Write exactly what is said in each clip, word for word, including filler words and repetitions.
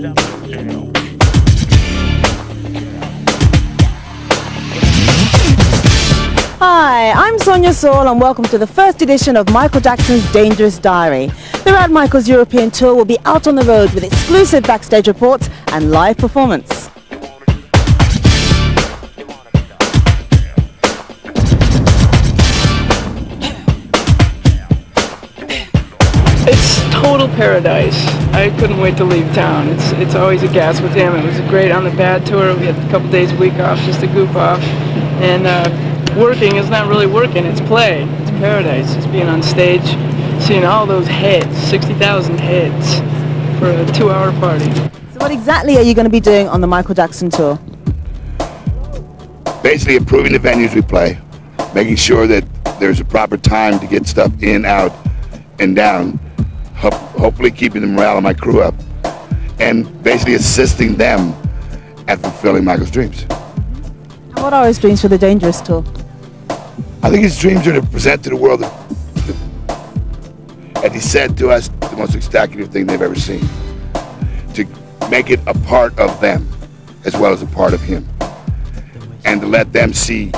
Siedah Garrett. Hi, I'm Sonia Saul and welcome to the first edition of Michael Jackson's Dangerous Diary. Throughout Michael's European tour, we'll be out on the road with exclusive backstage reports and live performance. It's total paradise. I couldn't wait to leave town. It's, it's always a gas with him. It was great on the bad tour. We had a couple days a week off just to goof off. And uh, working is not really working, it's play. It's paradise. It's being on stage, seeing all those heads, sixty thousand heads, for a two-hour party. So what exactly are you going to be doing on the Michael Jackson tour? Basically improving the venues we play, making sure that there's a proper time to get stuff in, out, and down, Ho hopefully keeping the morale of my crew up, and basically assisting them at fulfilling Michael's dreams. What are his dreams for the Dangerous Tour? I think his dreams are to present to the world that, that, as he said to us, the most spectacular thing they've ever seen. To make it a part of them, as well as a part of him. And to let them see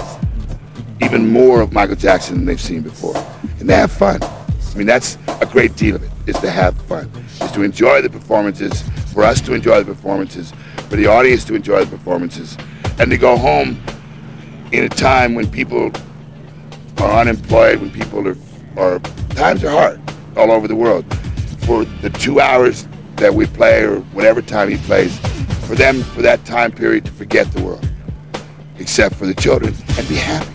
even more of Michael Jackson than they've seen before. And to have fun. I mean, that's a great deal of it, is to have fun. Is to enjoy the performances, for us to enjoy the performances, for the audience to enjoy the performances, and to go home in a time when people are unemployed, when people are, are, times are hard all over the world. For the two hours that we play, or whatever time he plays, for them, for that time period, to forget the world, except for the children, and be happy.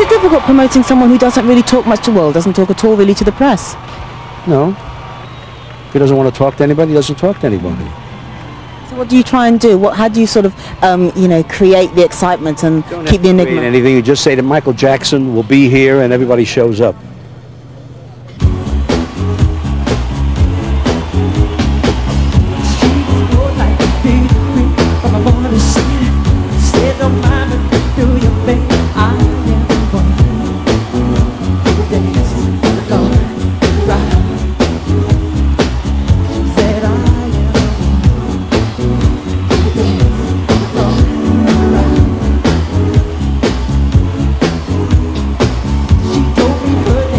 it difficult promoting someone who doesn't really talk much to the world, doesn't talk at all really to the press? No. If he doesn't want to talk to anybody, he doesn't talk to anybody. So what do you try and do? What, how do you sort of, um, you know, create the excitement and don't keep the enigma? Anything, you just say that Michael Jackson will be here and everybody shows up. She told me her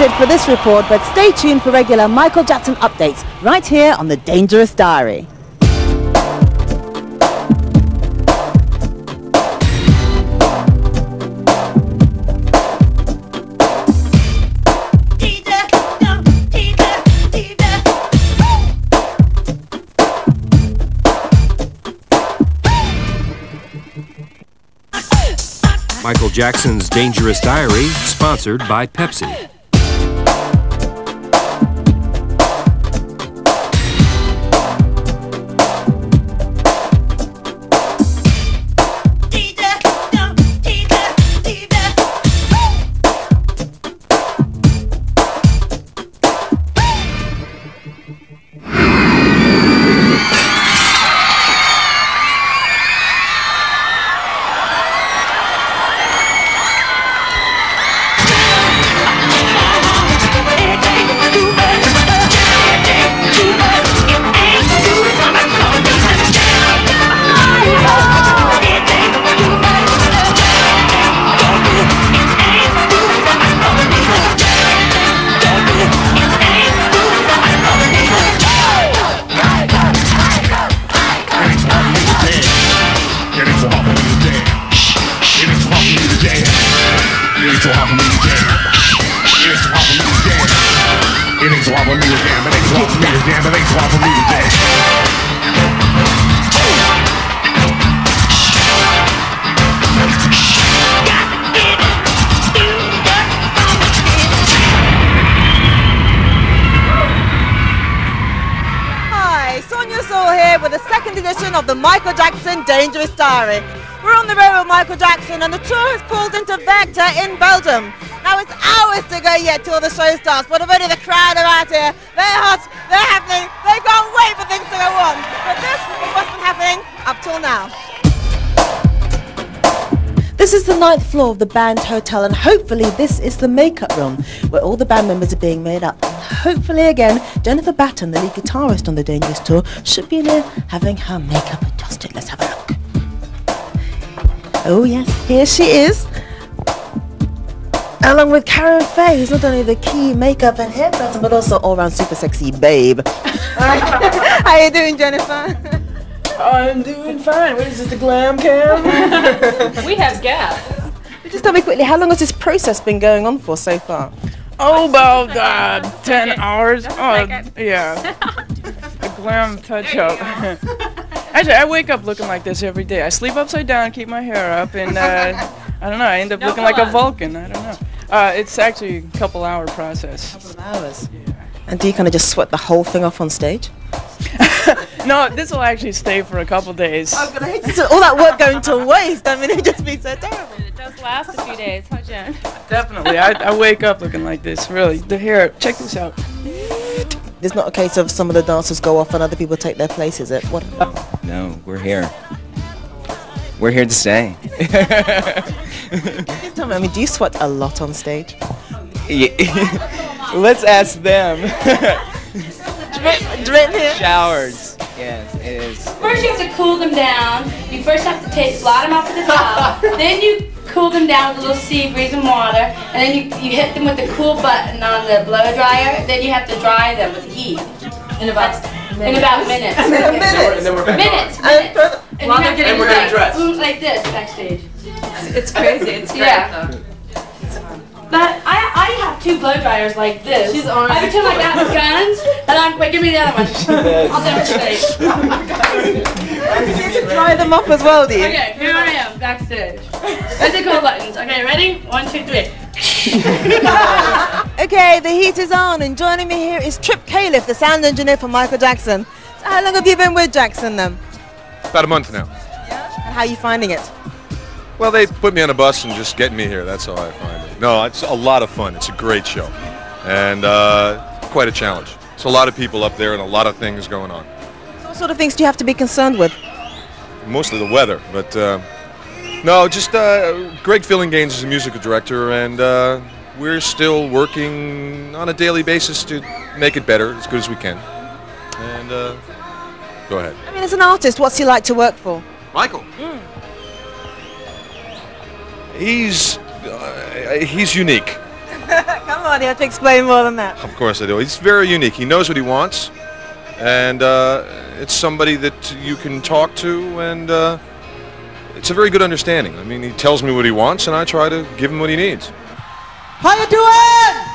that's it for this report, but stay tuned for regular Michael Jackson updates right here on The Dangerous Diary. Michael Jackson's Dangerous Diary, sponsored by Pepsi. Dangerous Diary. We're on the road with Michael Jackson and the tour has pulled into Vector in Belgium. Now it's hours to go yet till the show starts, but already the crowd are out here. They're hot, they're happening, they can't wait for things to go on. But this is what's been happening up till now. This is the ninth floor of the band hotel and hopefully this is the makeup room where all the band members are being made up. Hopefully again, Jennifer Batten, the lead guitarist on the Dangerous Tour, should be in there having her makeup adjusted. Let's have a look. Oh yes, here she is, along with Karen Faye, who's not only the key makeup and hair person, but also all-round super sexy babe. How you doing, Jennifer? I'm doing fine. What is this, the glam cam? We have gas. Just tell me quickly, how long has this process been going on for so far? Oh, about uh, ten hours. Oh, yeah. A glam touch-up. Actually, I wake up looking like this every day. I sleep upside down, keep my hair up, and uh, I don't know, I end up no, looking like on. a Vulcan. I don't know. Uh, it's actually a couple-hour process. Couple of hours. Yeah. And do you kind of just sweat the whole thing off on stage? No, this will actually stay for a couple days. Oh, God, I hate to, all that work going to waste. I mean, it just be so terrible. It does last a few days, huh, Jen? Definitely. I, I wake up looking like this, really. The hair, check this out. It's not a case of some of the dancers go off and other people take their place, is it? What? No, we're here. We're here to stay. Just tell me, I mean, do you sweat a lot on stage? Yeah. Let's ask them. Drip, drip here. Showers. Yes, it is. First, you have to cool them down. You first have to take, blot them out with the towel. Then you cool them down with a little sea breeze and water. And then you, you hit them with the cool button on the blow dryer. Then you have to dry them with heat in about minutes. in about minutes. In a minute. And then we're back minutes. On. Minutes. Minutes. And, well, and, and we're gonna like, dress like this backstage. It's crazy. It's great yeah. though. But I, I have two blow dryers like this. She's on. I have two like that with guns, and I'm wait, give me the other one. I'll never stay. You can dry them up as well, do you? Okay, here I am, backstage. Let's do cool buttons. Okay, ready? One, two, three. Okay, the heat is on, and joining me here is Trip Califf, the sound engineer for Michael Jackson. So how long have you been with Jackson then? About a month now. Yeah. And how are you finding it? Well, they put me on a bus and just get me here. That's how I find it. No, it's a lot of fun. It's a great show, and uh, quite a challenge. It's a lot of people up there and a lot of things going on. So what sort of things do you have to be concerned with? Mostly the weather, but uh, no, just uh, Greg Phillinganes is a musical director, and uh, we're still working on a daily basis to make it better, as good as we can. And uh, go ahead. I mean, as an artist, what's he like to work for? Michael. Mm. He's... Uh, he's unique. Come on, you have to explain more than that. Of course I do. He's very unique. He knows what he wants, and uh, it's somebody that you can talk to, and uh, it's a very good understanding. I mean, he tells me what he wants, and I try to give him what he needs. How you doing?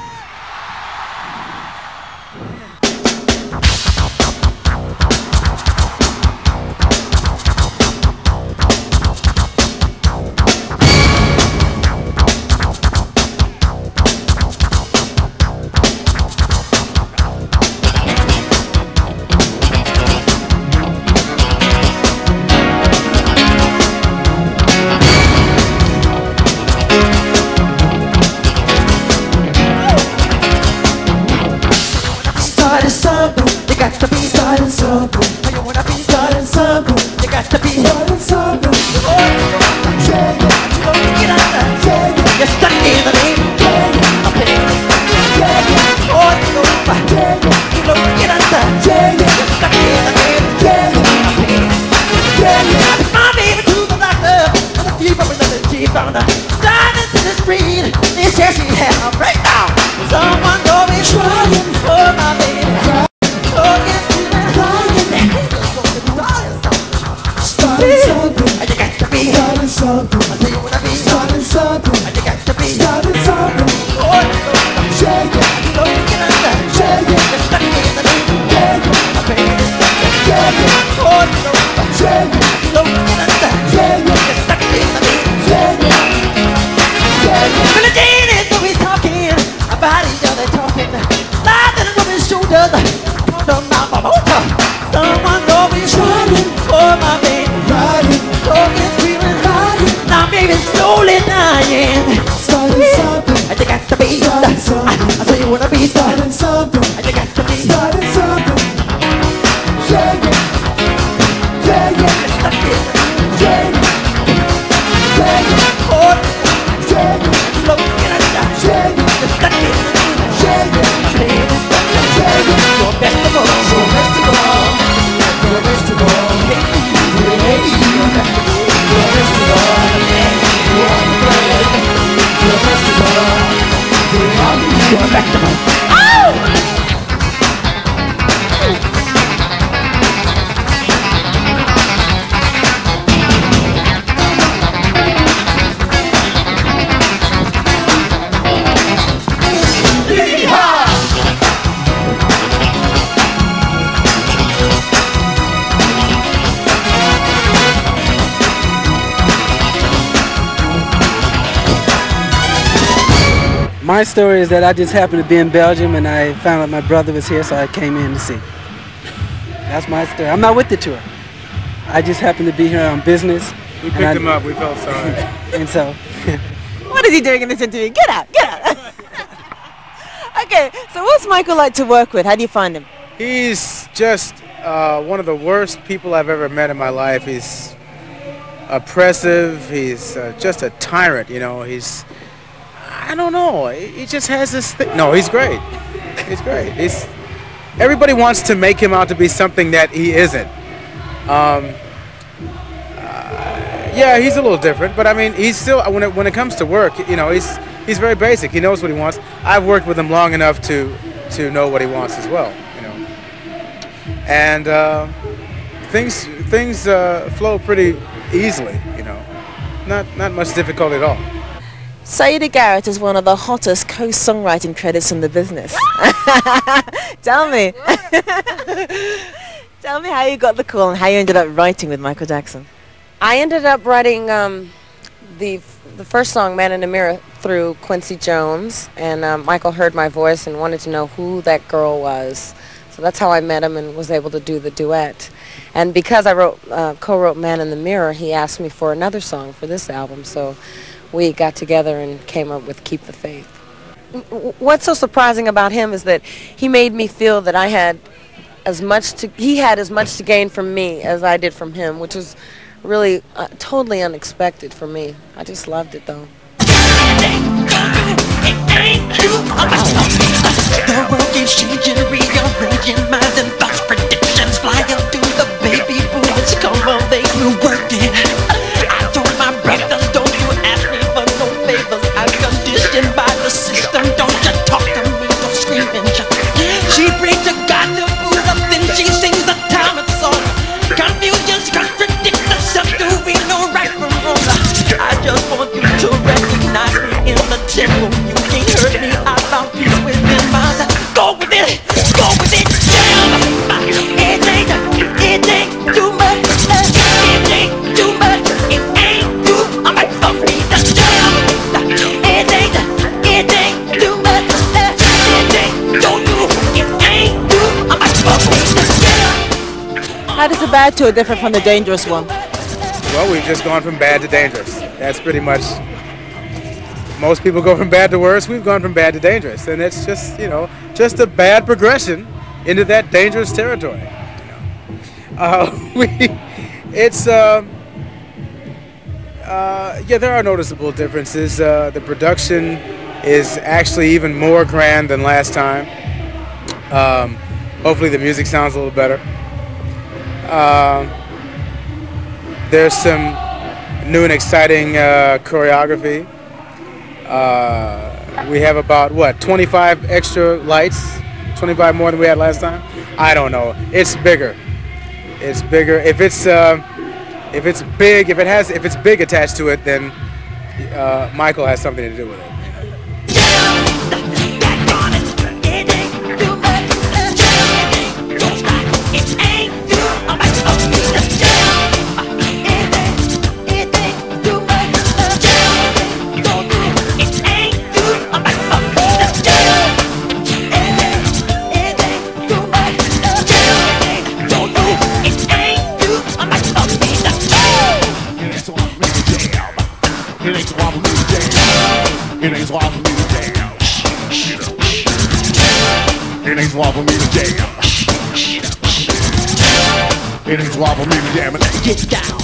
My story is that I just happened to be in Belgium and I found out my brother was here, so I came in to see. That's my story. I'm not with the tour. I just happened to be here on business. We picked him up. We felt sorry. And so. What is he doing in this interview? Get out! Get out! Okay. So, what's Michael like to work with? How do you find him? He's just uh, one of the worst people I've ever met in my life. He's oppressive. He's uh, just a tyrant. You know. He's. I don't know. He just has this thing. No, he's great. He's great. He's, everybody wants to make him out to be something that he isn't. Um, uh, yeah, he's a little different, but I mean, he's still, when it, when it comes to work, you know, he's, he's very basic. He knows what he wants. I've worked with him long enough to, to know what he wants as well, you know. And uh, things, things uh, flow pretty easily, you know. Not, not much difficulty at all. Siedah Garrett is one of the hottest co-songwriting credits in the business. Tell me. Tell me how you got the call and how you ended up writing with Michael Jackson. I ended up writing um, the, the first song, Man in the Mirror, through Quincy Jones. And um, Michael heard my voice and wanted to know who that girl was. So that's how I met him and was able to do the duet. And because I wrote, uh, co-wrote Man in the Mirror, he asked me for another song for this album. So we got together and came up with Keep the Faith. What's so surprising about him is that he made me feel that I had as much to, he had as much to gain from me as I did from him, which was really uh, totally unexpected for me. I just loved it though. The world keeps changing, rearranging minds and thoughts, predictions fly out to the baby boomers. Come on, they will work it. I told my brothers, don't you ask me for no favors. I'm conditioned by the system. Don't How does the bad tour differ from the dangerous one? Well, we've just gone from bad to dangerous. That's pretty much, most people go from bad to worse. We've gone from bad to dangerous. And it's just, you know, just a bad progression into that dangerous territory. Uh, we, it's, uh, uh, yeah, there are noticeable differences. Uh, the production is actually even more grand than last time. Um, hopefully the music sounds a little better. Uh, there's some new and exciting uh, choreography. Uh, we have about, what, twenty-five extra lights? twenty-five more than we had last time? I don't know. It's bigger. It's bigger. If it's uh, if it's big, if it has, if it's big attached to it, then uh, Michael has something to do with it. It ain't love for me, damn it. Get down.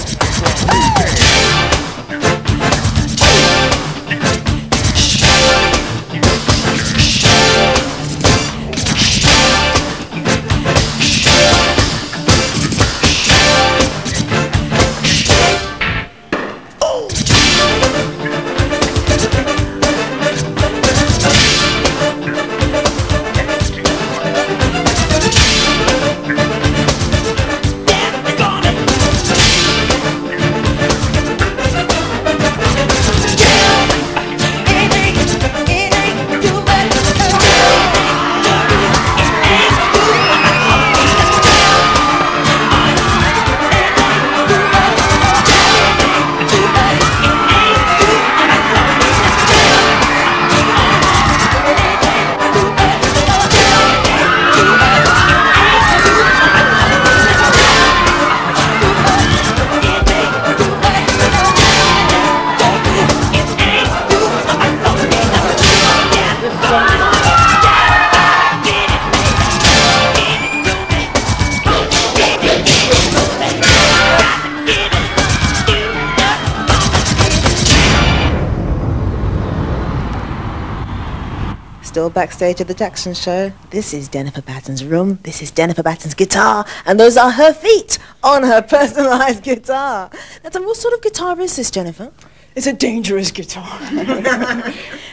Still backstage at the Jackson show. This is Jennifer Batten's room. This is Jennifer Batten's guitar. And those are her feet on her personalised guitar. That's a, what sort of guitar is this, Jennifer? It's a dangerous guitar.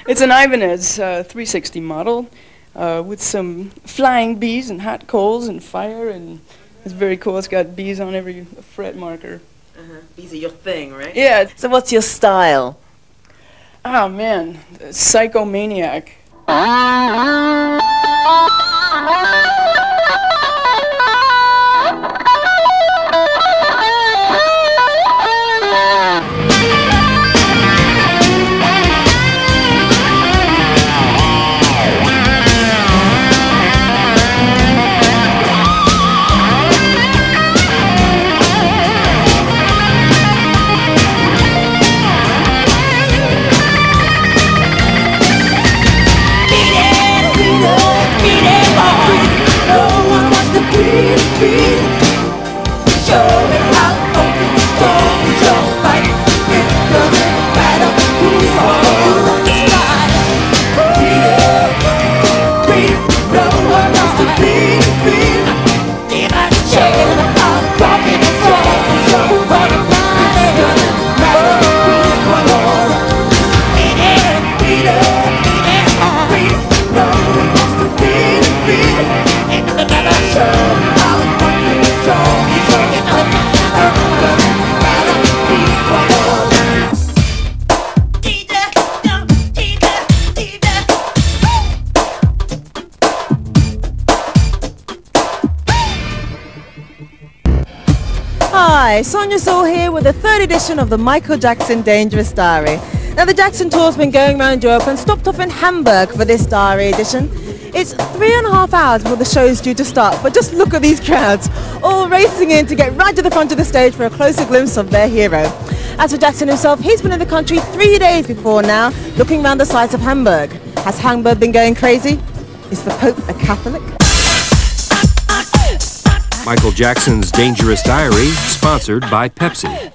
It's an Ibanez uh, three sixty model uh, with some flying bees and hot coals and fire. And it's very cool. It's got bees on every fret marker. Uh-huh. Bees are your thing, right? Yeah. So what's your style? Oh, man. Psychomaniac. Hi, Sonia Saul here with the third edition of the Michael Jackson Dangerous Diary. Now the Jackson Tour's been going around Europe and stopped off in Hamburg for this diary edition. It's three and a half hours before the show is due to start, but just look at these crowds, all racing in to get right to the front of the stage for a closer glimpse of their hero. As for Jackson himself, he's been in the country three days before now, looking around the sights of Hamburg. Has Hamburg been going crazy? Is the Pope a Catholic? Michael Jackson's Dangerous Diary, sponsored by Pepsi.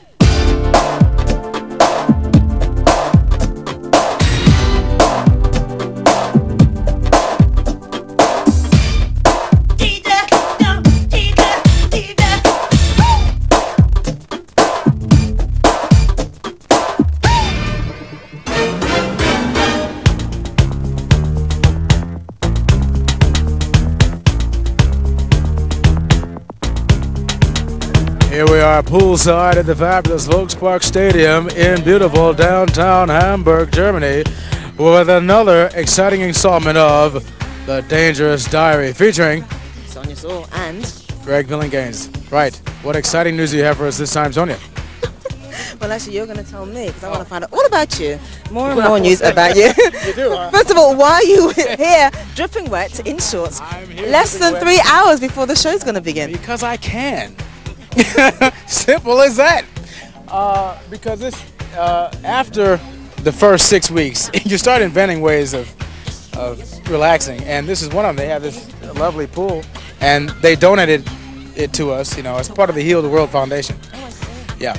Here we are poolside at the fabulous Volkspark Stadium in beautiful downtown Hamburg, Germany, with another exciting installment of The Dangerous Diary, featuring Sonia Saul and Greg Phillinganes. Right, what exciting news do you have for us this time, Sonia? Well, actually, you're going to tell me, because I oh. want to find out all about you. More and more news about you. You do, huh? First of all, why are you here dripping wet in shorts less than three wet. hours before the show's going to begin? Because I can. Simple as that. Uh, because it's, uh, after the first six weeks, you start inventing ways of, of relaxing, and this is one of them. They have this lovely pool, and they donated it to us, you know, as part of the Heal the World Foundation. Yeah.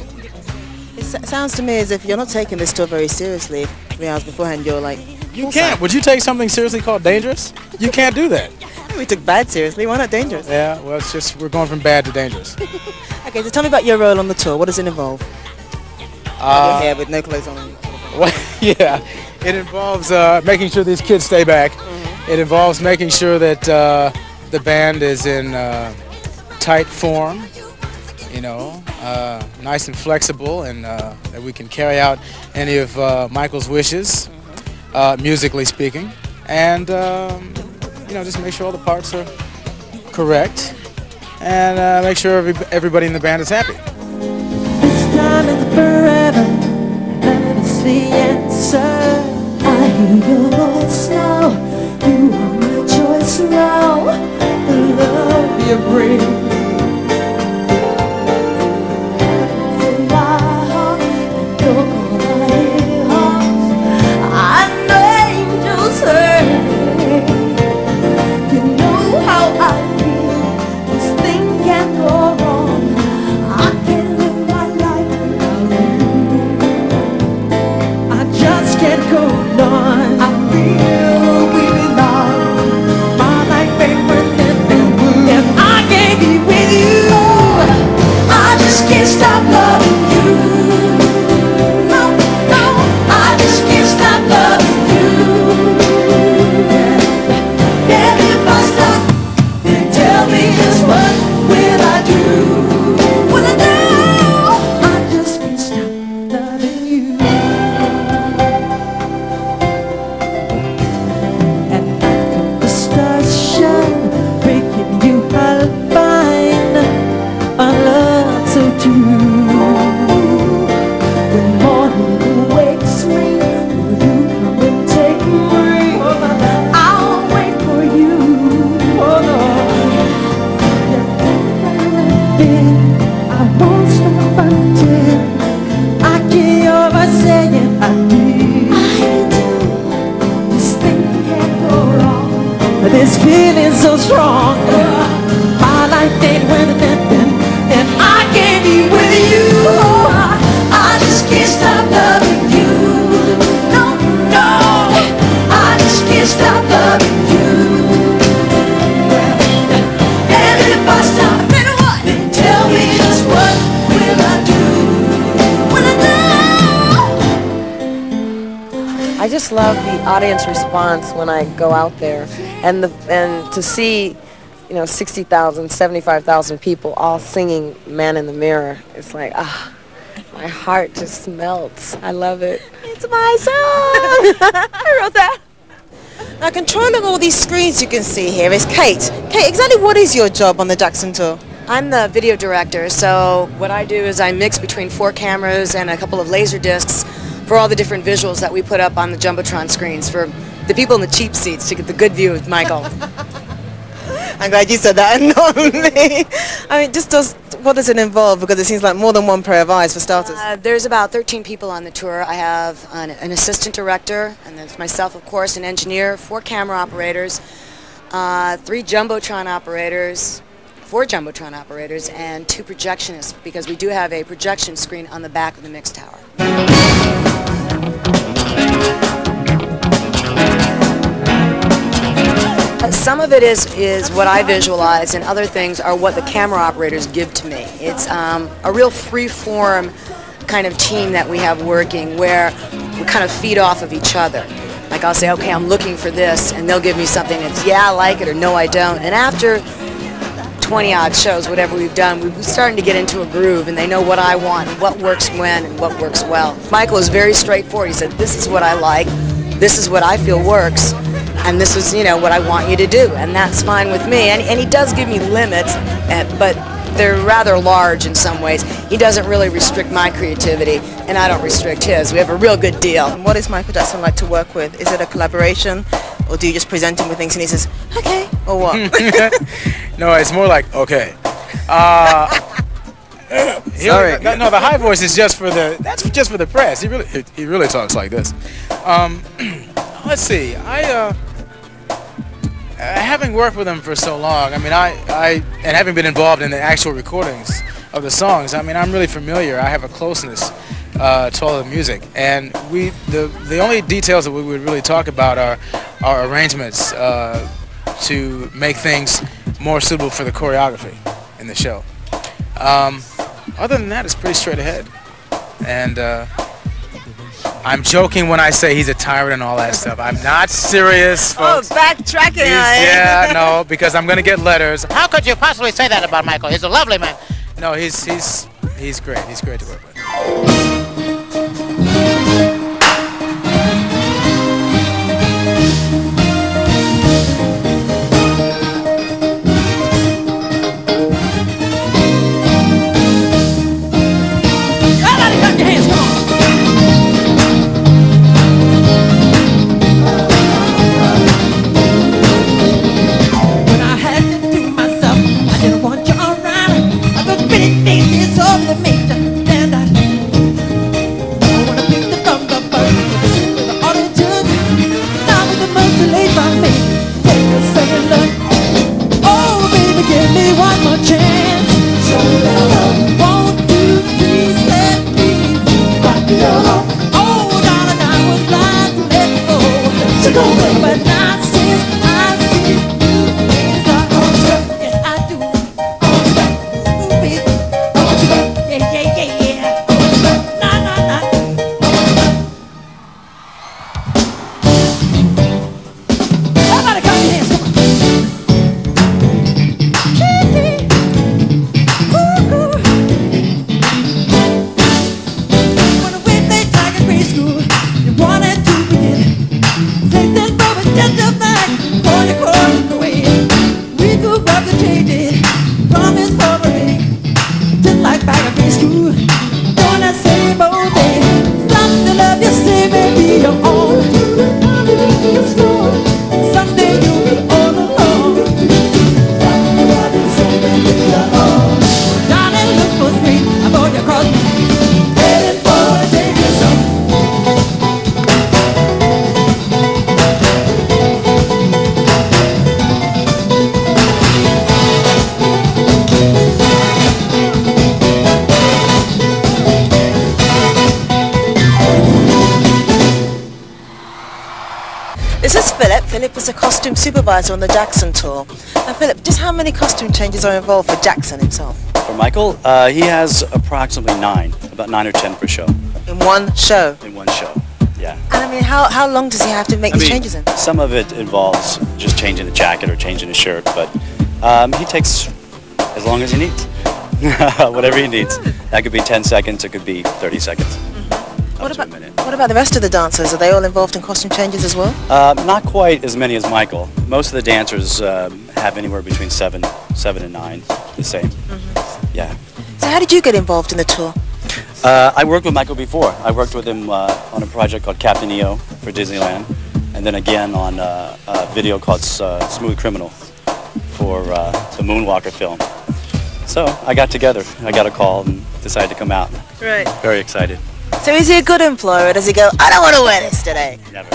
It sounds to me as if you're not taking this tour very seriously. Three hours beforehand, you're like, you can't. Would you take something seriously called dangerous? You can't do that. We took bad seriously, why not dangerous? Yeah, well, it's just we're going from bad to dangerous. Okay, so tell me about your role on the tour. What does it involve? Uh, your hair with no clothes on. Well, yeah, it involves uh, making sure these kids stay back. Mm-hmm. It involves making sure that uh, the band is in uh, tight form, you know, uh, nice and flexible, and uh, that we can carry out any of uh, Michael's wishes, mm-hmm. uh, musically speaking, and. Um, You know, just make sure all the parts are correct, and uh, make sure every, everybody in the band is happy. This time is forever, that is the answer. I hear your voice now, you are my choice now. The love you bring to my heart, and you're gonna hear us. I know angels. I just love the audience response when I go out there, and the and to see, you know, sixty thousand, seventy-five thousand people all singing Man in the Mirror. It's like, ah, my heart just melts. I love it. It's my song! I wrote that. Now, controlling all these screens you can see here is Kate. Kate, exactly what is your job on the Jackson tour? I'm the video director, so what I do is I mix between four cameras and a couple of laser discs for all the different visuals that we put up on the Jumbotron screens for the people in the cheap seats to get the good view of Michael. I'm glad you said that and not me. I mean, just does, what does it involve? Because it seems like more than one pair of eyes for starters. Uh, there's about thirteen people on the tour. I have an, an assistant director, and there's myself, of course, an engineer, four camera operators, uh, three Jumbotron operators, four Jumbotron operators, and two projectionists, because we do have a projection screen on the back of the mix tower. Some of it is, is what I visualize, and other things are what the camera operators give to me. It's um, a real free-form kind of team that we have working, where we kind of feed off of each other. Like, I'll say, okay, I'm looking for this, and they'll give me something that's, yeah, I like it, or no, I don't. And after twenty-odd shows, whatever we've done, we're starting to get into a groove, and they know what I want, and what works when, and what works well. Michael is very straightforward. He said, this is what I like, this is what I feel works, and this is, you know, what I want you to do, and that's fine with me. And, and he does give me limits, uh, but they're rather large in some ways. He doesn't really restrict my creativity, and I don't restrict his. We have a real good deal. And what is Michael Jackson like to work with? Is it a collaboration, or do you just present him with things and he says, okay, or what? No, it's more like, okay. Uh, Sorry. Really, no, the high voice is just for the, that's just for the press. He really, he really talks like this. Um, let's see, I, uh, having worked with him for so long, I mean, I, I, and having been involved in the actual recordings of the songs, I mean, I'm really familiar. I have a closeness uh, to all the music, and we, the, the only details that we would really talk about are our arrangements uh, to make things more suitable for the choreography in the show. Um, other than that, it's pretty straight ahead, and uh, I'm joking when I say he's a tyrant and all that stuff. I'm not serious, folks. Oh, backtracking. Yeah, no, because I'm going to get letters. How could you possibly say that about Michael? He's a lovely man. No, he's, he's, he's great. He's great to work with. Supervisor on the Jackson tour. Now, Philip, just how many costume changes are involved for Jackson himself? For Michael, uh, he has approximately nine, about nine or ten per show. In one show? In one show, yeah. And I mean, how, how long does he have to make I these mean, changes in? Some of it involves just changing a jacket or changing a shirt, but um, he takes as long as he needs. Whatever he needs. That could be ten seconds, it could be thirty seconds. What about, what about the rest of the dancers? Are they all involved in costume changes as well? Uh, not quite as many as Michael. Most of the dancers um, have anywhere between seven, seven and nine, the same. Mm-hmm. Yeah. So how did you get involved in the tour? Uh, I worked with Michael before. I worked with him uh, on a project called Captain E O for Disneyland. and then again on uh, a video called uh, Smooth Criminal for uh, the Moonwalker film. So I got together, I got a call and decided to come out. Right. Very excited. So is he a good employer or does he go, I don't want to wear this today? Never,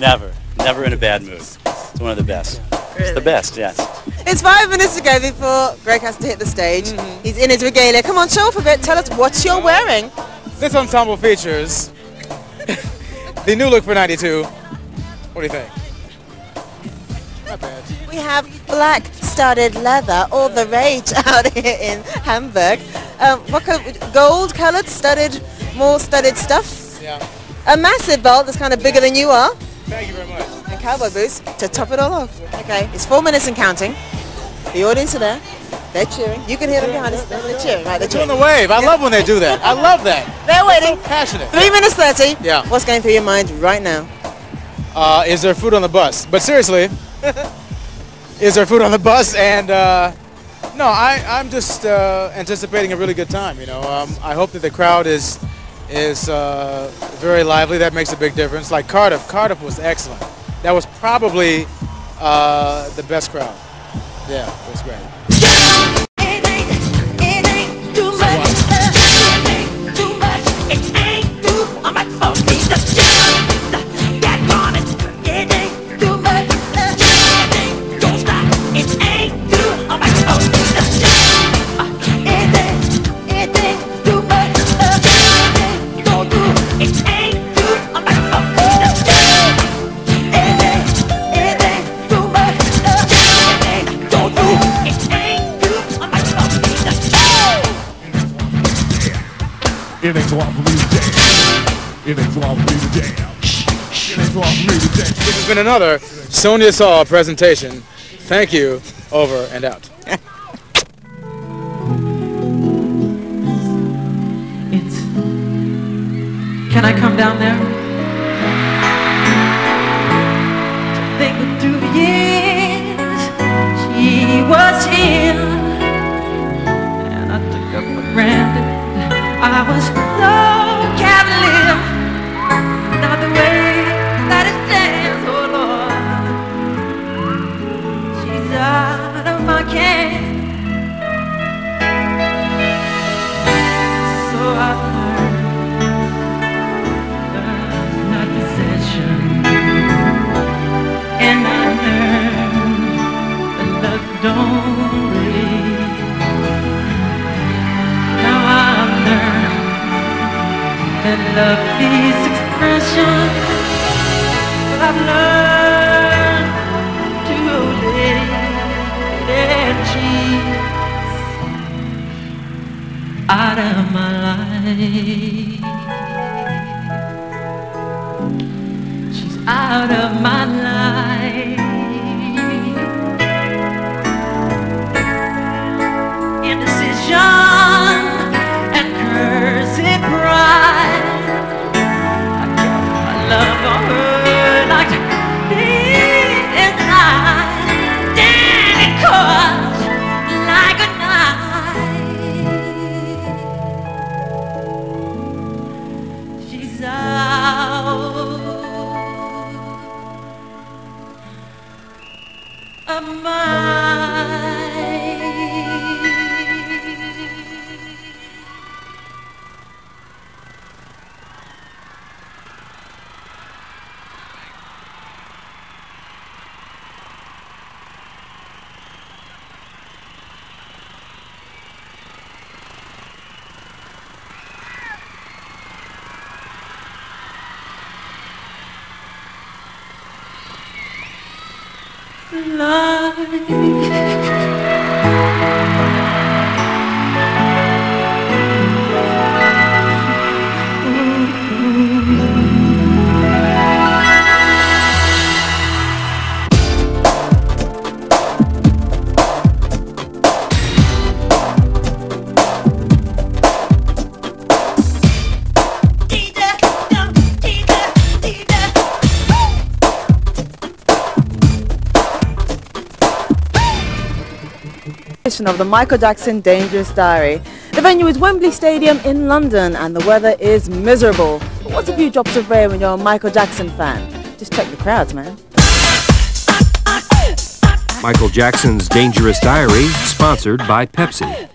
never, never in a bad mood. It's one of the best. Really? It's the best, yes. It's five minutes to go before Greg has to hit the stage. Mm-hmm. He's in his regalia. Come on, show off a bit. Tell us what you're wearing. This ensemble features the new look for ninety-two. What do you think? Not bad. We have black studded leather, all the rage out here in Hamburg. Um, what color? Gold colored studded, more studded stuff. Yeah. A massive belt that's kind of bigger than you are. Thank you very much. And cowboy boots to top it all off. Okay, it's four minutes and counting. The audience are there. They're cheering. You can hear them behind us. They're cheering, right? They're doing the wave. I love when they do that. I love that. They're waiting. So passionate. Three minutes thirty. Yeah. What's going through your mind right now? Uh, is there food on the bus? But seriously, is there food on the bus? And uh, no, I, I'm just uh, anticipating a really good time. You know, um, I hope that the crowd is is uh, very lively. That makes a big difference. Like Cardiff, Cardiff was excellent. That was probably uh, the best crowd. Yeah, it was great. It ain't what for me to dance. It ain't what for me to dance. It ain't what for me to dance. This has been another Sonia Saul presentation. Thank you. Over and out. It's. Can I come down there? To think through the years she was here, and I took up for granted. I was no cavalier, not the way that it stands, oh Lord. She's out of my ken, so I've learned love's not possession, and I learned that love don't wait. And love these expressions, but I've learned to hold it and cheese out of my life. She's out of my life. Indecision and cursed pride. Love on her like a beat inside, and it cuts like a knife. She's out of of the Michael Jackson Dangerous Diary. The venue is Wembley Stadium in London and the weather is miserable. But what's a few drops of rain when you're a Michael Jackson fan? Just check the crowds, man. Michael Jackson's Dangerous Diary, sponsored by Pepsi.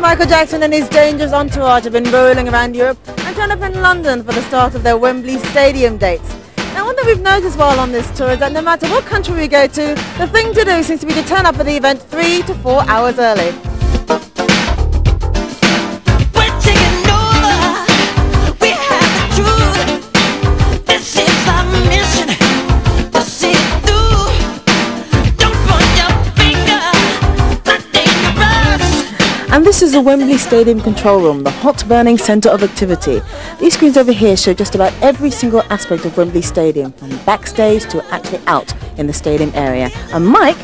Michael Jackson and his Dangerous entourage have been rolling around Europe and turn up in London for the start of their Wembley Stadium dates. Now, one thing we've noticed while on this tour is that no matter what country we go to, the thing to do seems to be to turn up for the event three to four hours early. And this is the Wembley Stadium control room, the hot burning centre of activity. These screens over here show just about every single aspect of Wembley Stadium, from backstage to actually out in the stadium area. And Mike,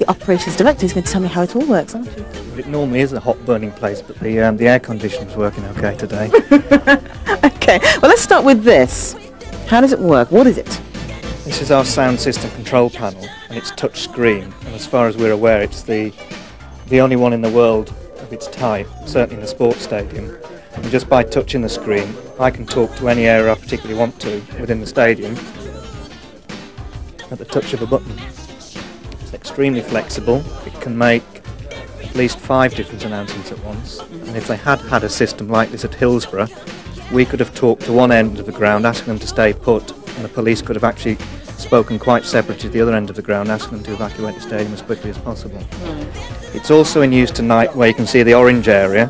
the operations director, is going to tell me how it all works, aren't you? It normally is a hot burning place, but the, um, the air conditioning was working okay today. Okay, well let's start with this. How does it work? What is it? This is our sound system control panel, and it's touch screen. And as far as we're aware, it's the, the only one in the world of its type, certainly in the sports stadium. And just by touching the screen, I can talk to any area I particularly want to within the stadium at the touch of a button. It's extremely flexible. It can make at least five different announcements at once. And if they had had a system like this at Hillsborough, we could have talked to one end of the ground asking them to stay put, and the police could have actually spoken quite separately to the other end of the ground, asking them to evacuate the stadium as quickly as possible. Mm. It's also in use tonight, where you can see the orange area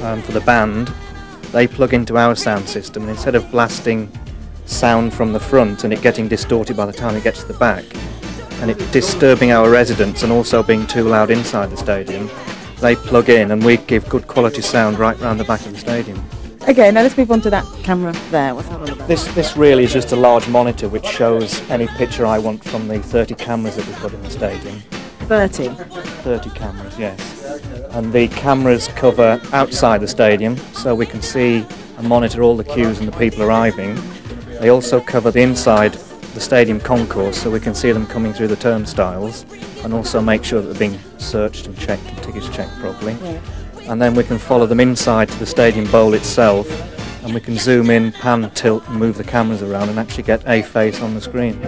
um, for the band. They plug into our sound system, and instead of blasting sound from the front and it getting distorted by the time it gets to the back, and it disturbing our residents and also being too loud inside the stadium, they plug in and we give good quality sound right round the back of the stadium. Okay, now let's move on to that camera there. What's that all about? This, this really is just a large monitor which shows any picture I want from the thirty cameras that we've got in the stadium. thirty? thirty cameras, yes. And the cameras cover outside the stadium, so we can see and monitor all the queues and the people arriving. They also cover the inside the stadium concourse, so we can see them coming through the turnstiles, and also make sure that they're being searched and checked and tickets checked properly. Yeah. And then we can follow them inside to the stadium bowl itself, and we can zoom in, pan, tilt and move the cameras around and actually get a face on the screen.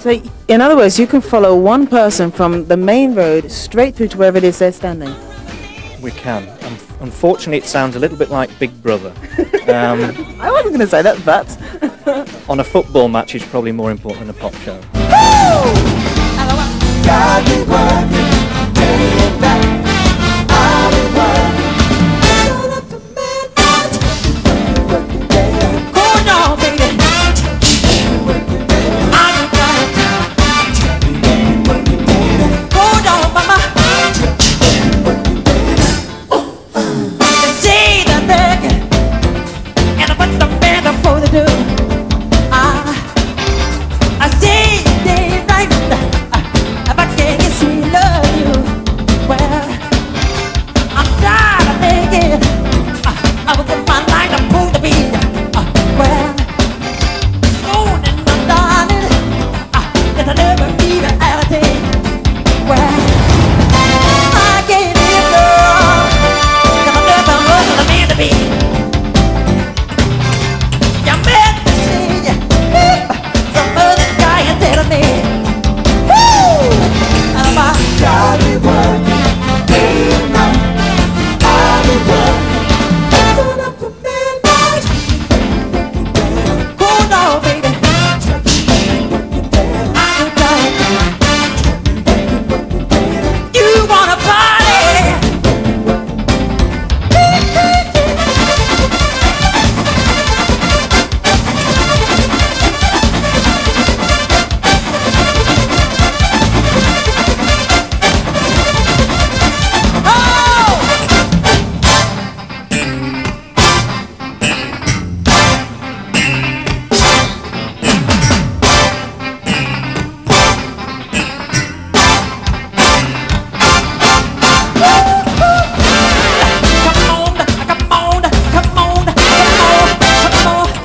So in other words, you can follow one person from the main road straight through to wherever it is they're standing? We can. Um, unfortunately it sounds a little bit like Big Brother. Um, I wasn't going to say that, but... on a football match it's probably more important than a pop show.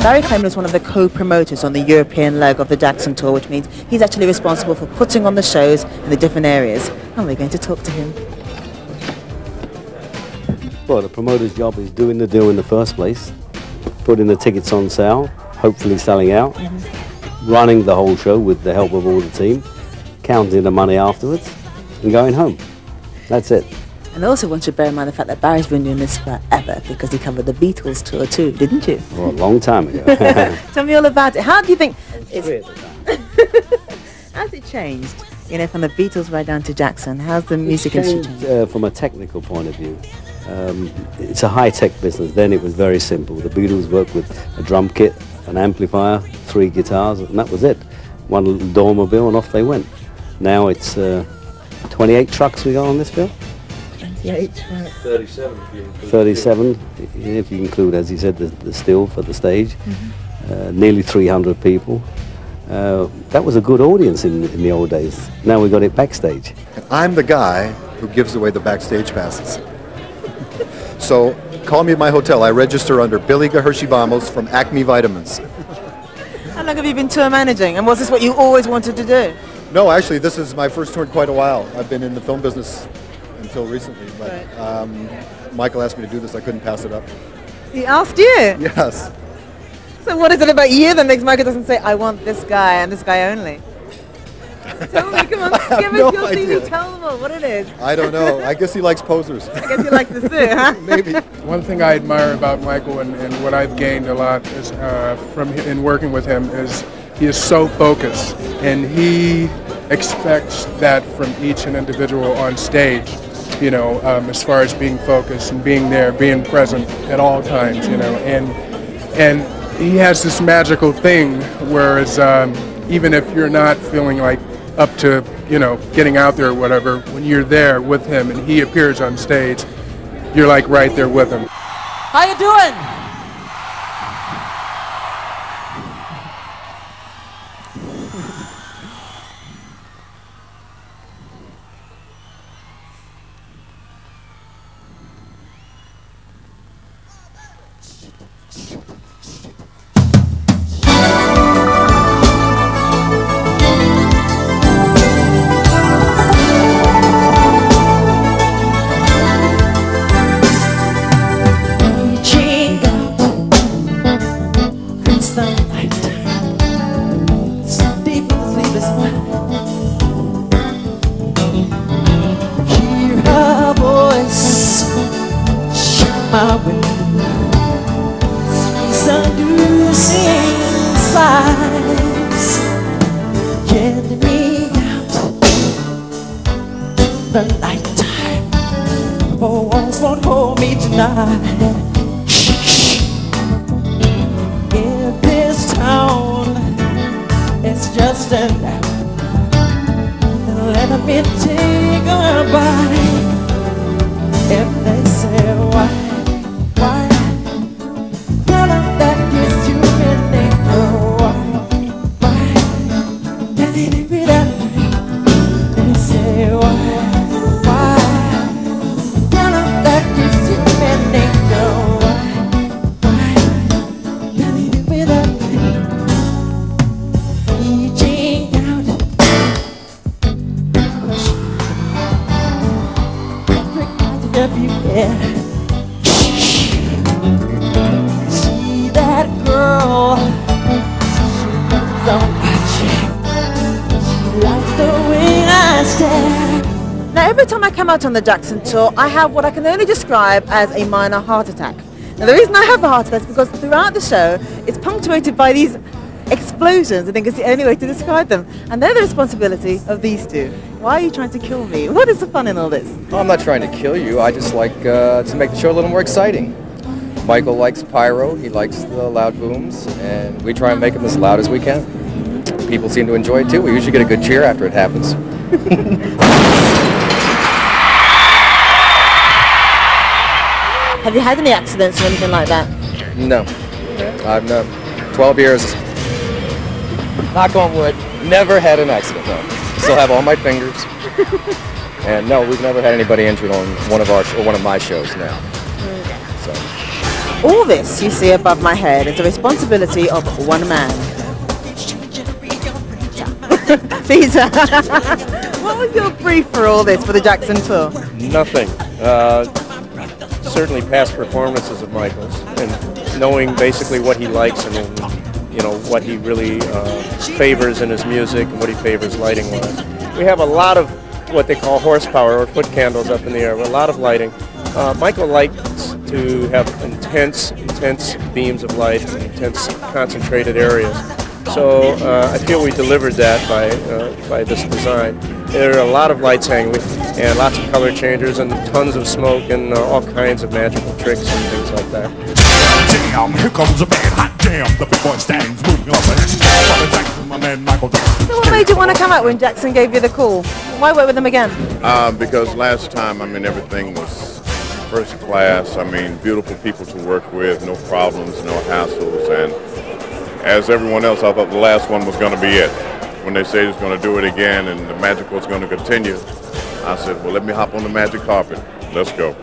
Harry Clemon is one of the co-promoters on the European leg of the Jackson Tour, which means he's actually responsible for putting on the shows in the different areas. And we're going to talk to him. Well, the promoter's job is doing the deal in the first place, putting the tickets on sale, hopefully selling out, mm-hmm. running the whole show with the help of all the team, counting the money afterwards, and going home. That's it. And I also want you to bear in mind the fact that Barry's been doing this forever, because he covered the Beatles tour too, didn't you? Well, a long time ago. Tell me all about it. How do you think... It's weird. How's it changed? You know, from the Beatles right down to Jackson, how's the music industry changed? Uh, from a technical point of view, um, it's a high-tech business. Then it was very simple. The Beatles worked with a drum kit, an amplifier, three guitars, and that was it. One little Dormobile and off they went. Now it's uh, twenty-eight trucks we got on this bill. thirty-seven if you include thirty-seven, if you include, as you said, the, the still for the stage. Mm-hmm. uh, nearly three hundred people. Uh, that was a good audience in, in the old days. Now we got it backstage. I'm the guy who gives away the backstage passes. So call me at my hotel. I register under Billy Gahershey-Bamos from Acme Vitamins. How long have you been tour managing, and was this what you always wanted to do? No, actually, this is my first tour in quite a while. I've been in the film business until recently, but um, Michael asked me to do this. I couldn't pass it up. He asked you? Yes. So what is it about you that makes Michael doesn't say, I want this guy and this guy only? Tell me, come on, give us your C V, tell them all what it is. I don't know. I guess he likes posers. I guess he likes the suit, huh? Maybe. One thing I admire about Michael, and, and what I've gained a lot is uh, from in working with him, is he is so focused, and he expects that from each and individual on stage. You know, um, as far as being focused and being there, being present at all times, you know, and and he has this magical thing, whereas um, even if you're not feeling like up to, you know, getting out there or whatever, when you're there with him and he appears on stage, you're like right there with him. How you doing? Out on the Jackson tour, I have what I can only describe as a minor heart attack. Now, the reason I have a heart attack is because throughout the show, it's punctuated by these explosions. I think it's the only way to describe them. And they're the responsibility of these two. Why are you trying to kill me? What is the fun in all this? Well, I'm not trying to kill you. I just like uh, to make the show a little more exciting. Michael likes pyro. He likes the loud booms. And we try and make them as loud as we can. People seem to enjoy it, too. We usually get a good cheer after it happens. Have you had any accidents or anything like that? No. I've not. twelve years. Knock on wood. Never had an accident, though. No. Still have all my fingers. And no, we've never had anybody injured on one of our or one of my shows now. So. All this you see above my head is the responsibility of one man. Peter, what was your brief for all this, for the Jackson tour? Nothing. Uh, certainly past performances of Michael's and knowing basically what he likes and, you know, what he really uh, favors in his music and what he favors lighting-wise. We have a lot of what they call horsepower or foot candles up in the air, with a lot of lighting. Uh, Michael likes to have intense, intense beams of light in intense, concentrated areas. So uh, I feel we delivered that by, uh, by this design. There are a lot of lights hanging and lots of color changers and tons of smoke and uh, all kinds of magical tricks and things like that. Damn, here comes a band, hot damn, the big boy stands moving up Jackson, my man Michael Jackson. So what made you want to come out when Jackson gave you the call? Why work with him again? Uh, because last time, I mean, everything was first class. I mean, beautiful people to work with, no problems, no hassles, and as everyone else, I thought the last one was going to be it. When they say it's going to do it again and the magic was going to continue, I said, well, let me hop on the magic carpet. Let's go.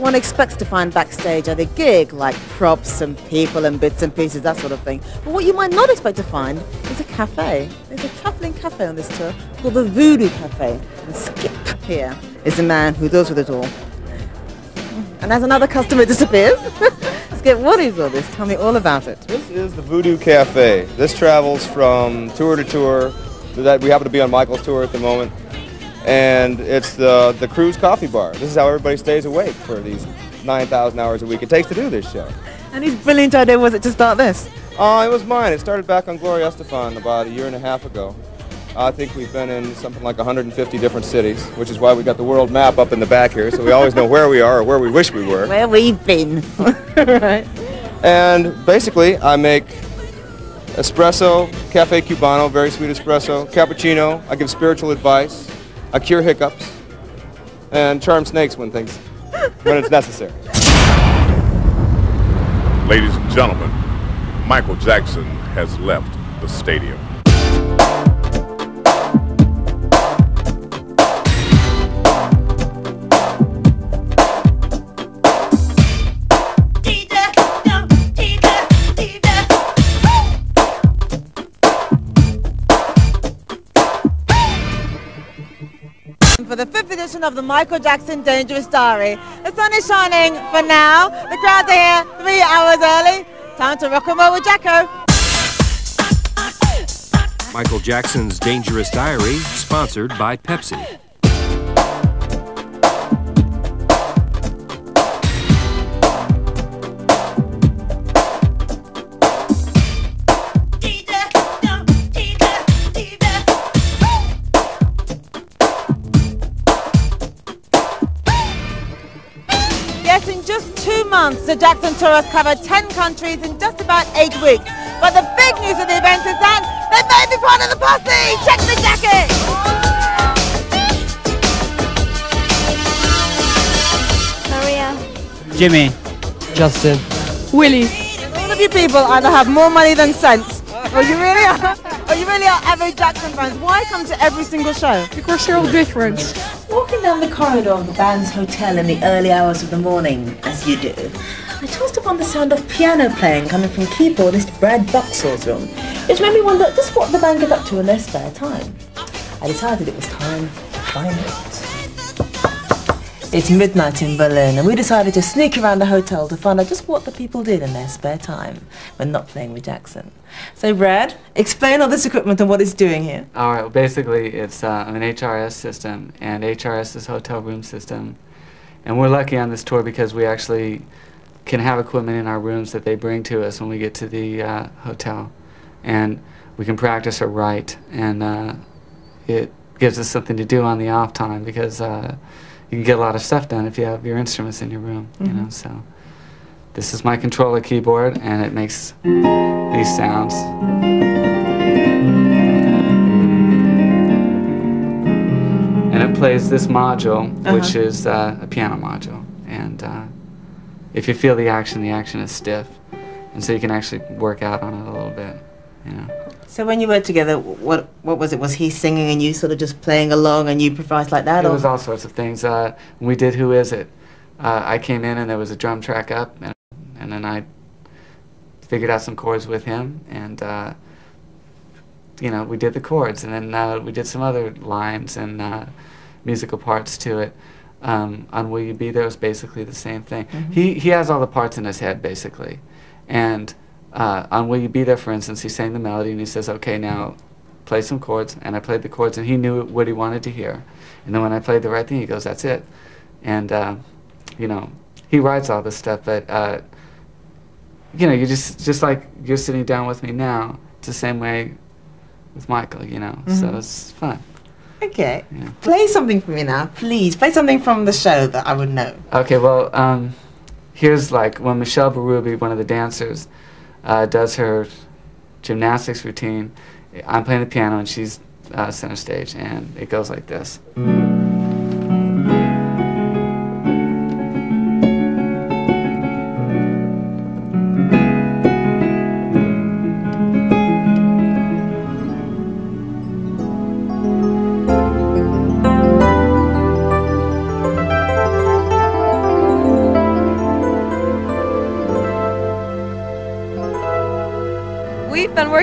One expects to find backstage at a gig, like props and people and bits and pieces, that sort of thing. But what you might not expect to find is a cafe. There's a traveling cafe on this tour called the Voodoo Cafe. And Skip here is the man who deals with it all. And as another customer disappears, Skip, what is all this? Tell me all about it. This is the Voodoo Cafe. This travels from tour to tour. We happen to be on Michael's tour at the moment. And it's the, the cruise coffee bar. This is how everybody stays awake for these nine thousand hours a week it takes to do this show. And whose brilliant idea was it to start this? Oh, uh, it was mine. It started back on Gloria Estefan about a year and a half ago. I think we've been in something like one hundred fifty different cities, which is why we got the world map up in the back here, so we always know where we are or where we wish we were. Where we've been. Right. And basically, I make espresso, cafe cubano, very sweet espresso, cappuccino. I give spiritual advice. I cure hiccups and charm snakes when things, when it's necessary. Ladies and gentlemen, Michael Jackson has left the stadium. For for the fifth edition of the Michael Jackson Dangerous Diary. The sun is shining for now. The crowds are here three hours early. Time to rock and roll with Jacko. Michael Jackson's Dangerous Diary, sponsored by Pepsi. The Jackson Tour has covered ten countries in just about eight weeks. But the big news of the event is that they may be part of the posse! Check the jacket! Maria. Jimmy. Justin. Willie. All of you people either have more money than sense, or you really are, or you really are average Jackson fans. Why come to every single show? Because you're all different. Walking down the corridor of the band's hotel in the early hours of the morning, as you do, I chanced upon the sound of piano playing coming from keyboardist Brad Boxall's room, which made me wonder just what the band get up to in their spare time. I decided it was time to find out. It's midnight in Berlin, and we decided to sneak around the hotel to find out just what the people did in their spare time when not playing with Jackson. So Brad, explain all this equipment and what it's doing here. All right, well, basically it's uh, an H R S system, and H R S is hotel room system. And we're lucky on this tour because we actually can have equipment in our rooms that they bring to us when we get to the uh, hotel. And we can practice or write, and uh, it gives us something to do on the off time because uh, you can get a lot of stuff done if you have your instruments in your room, mm-hmm. you know, so. This is my controller keyboard, and it makes these sounds. And it plays this module, uh-huh. which is uh, a piano module. And uh, if you feel the action, the action is stiff. And so you can actually work out on it a little bit, you know. So when you were together, what what was it? Was he singing and you sort of just playing along and you improvised like that? It or? was all sorts of things. Uh, when we did Who Is It? Uh, I came in, and there was a drum track up, and And then I figured out some chords with him, and, uh, you know, we did the chords, and then uh, we did some other lines and uh, musical parts to it. Um, on Will You Be There was basically the same thing. Mm-hmm. He he has all the parts in his head, basically. And uh, on Will You Be There, for instance, he sang the melody, and he says, okay, now play some chords, and I played the chords, and he knew what he wanted to hear. And then when I played the right thing, he goes, that's it. And, uh, you know, he writes all this stuff, but... Uh, You know, you just just like you're sitting down with me now. It's the same way with Michael, you know. Mm-hmm. So it's fun. Okay. Yeah. Play something for me now, please. Play something from the show that I would know. Okay. Well, um, here's like when Michelle Berube, one of the dancers, uh, does her gymnastics routine. I'm playing the piano and she's uh, center stage, and it goes like this. Mm.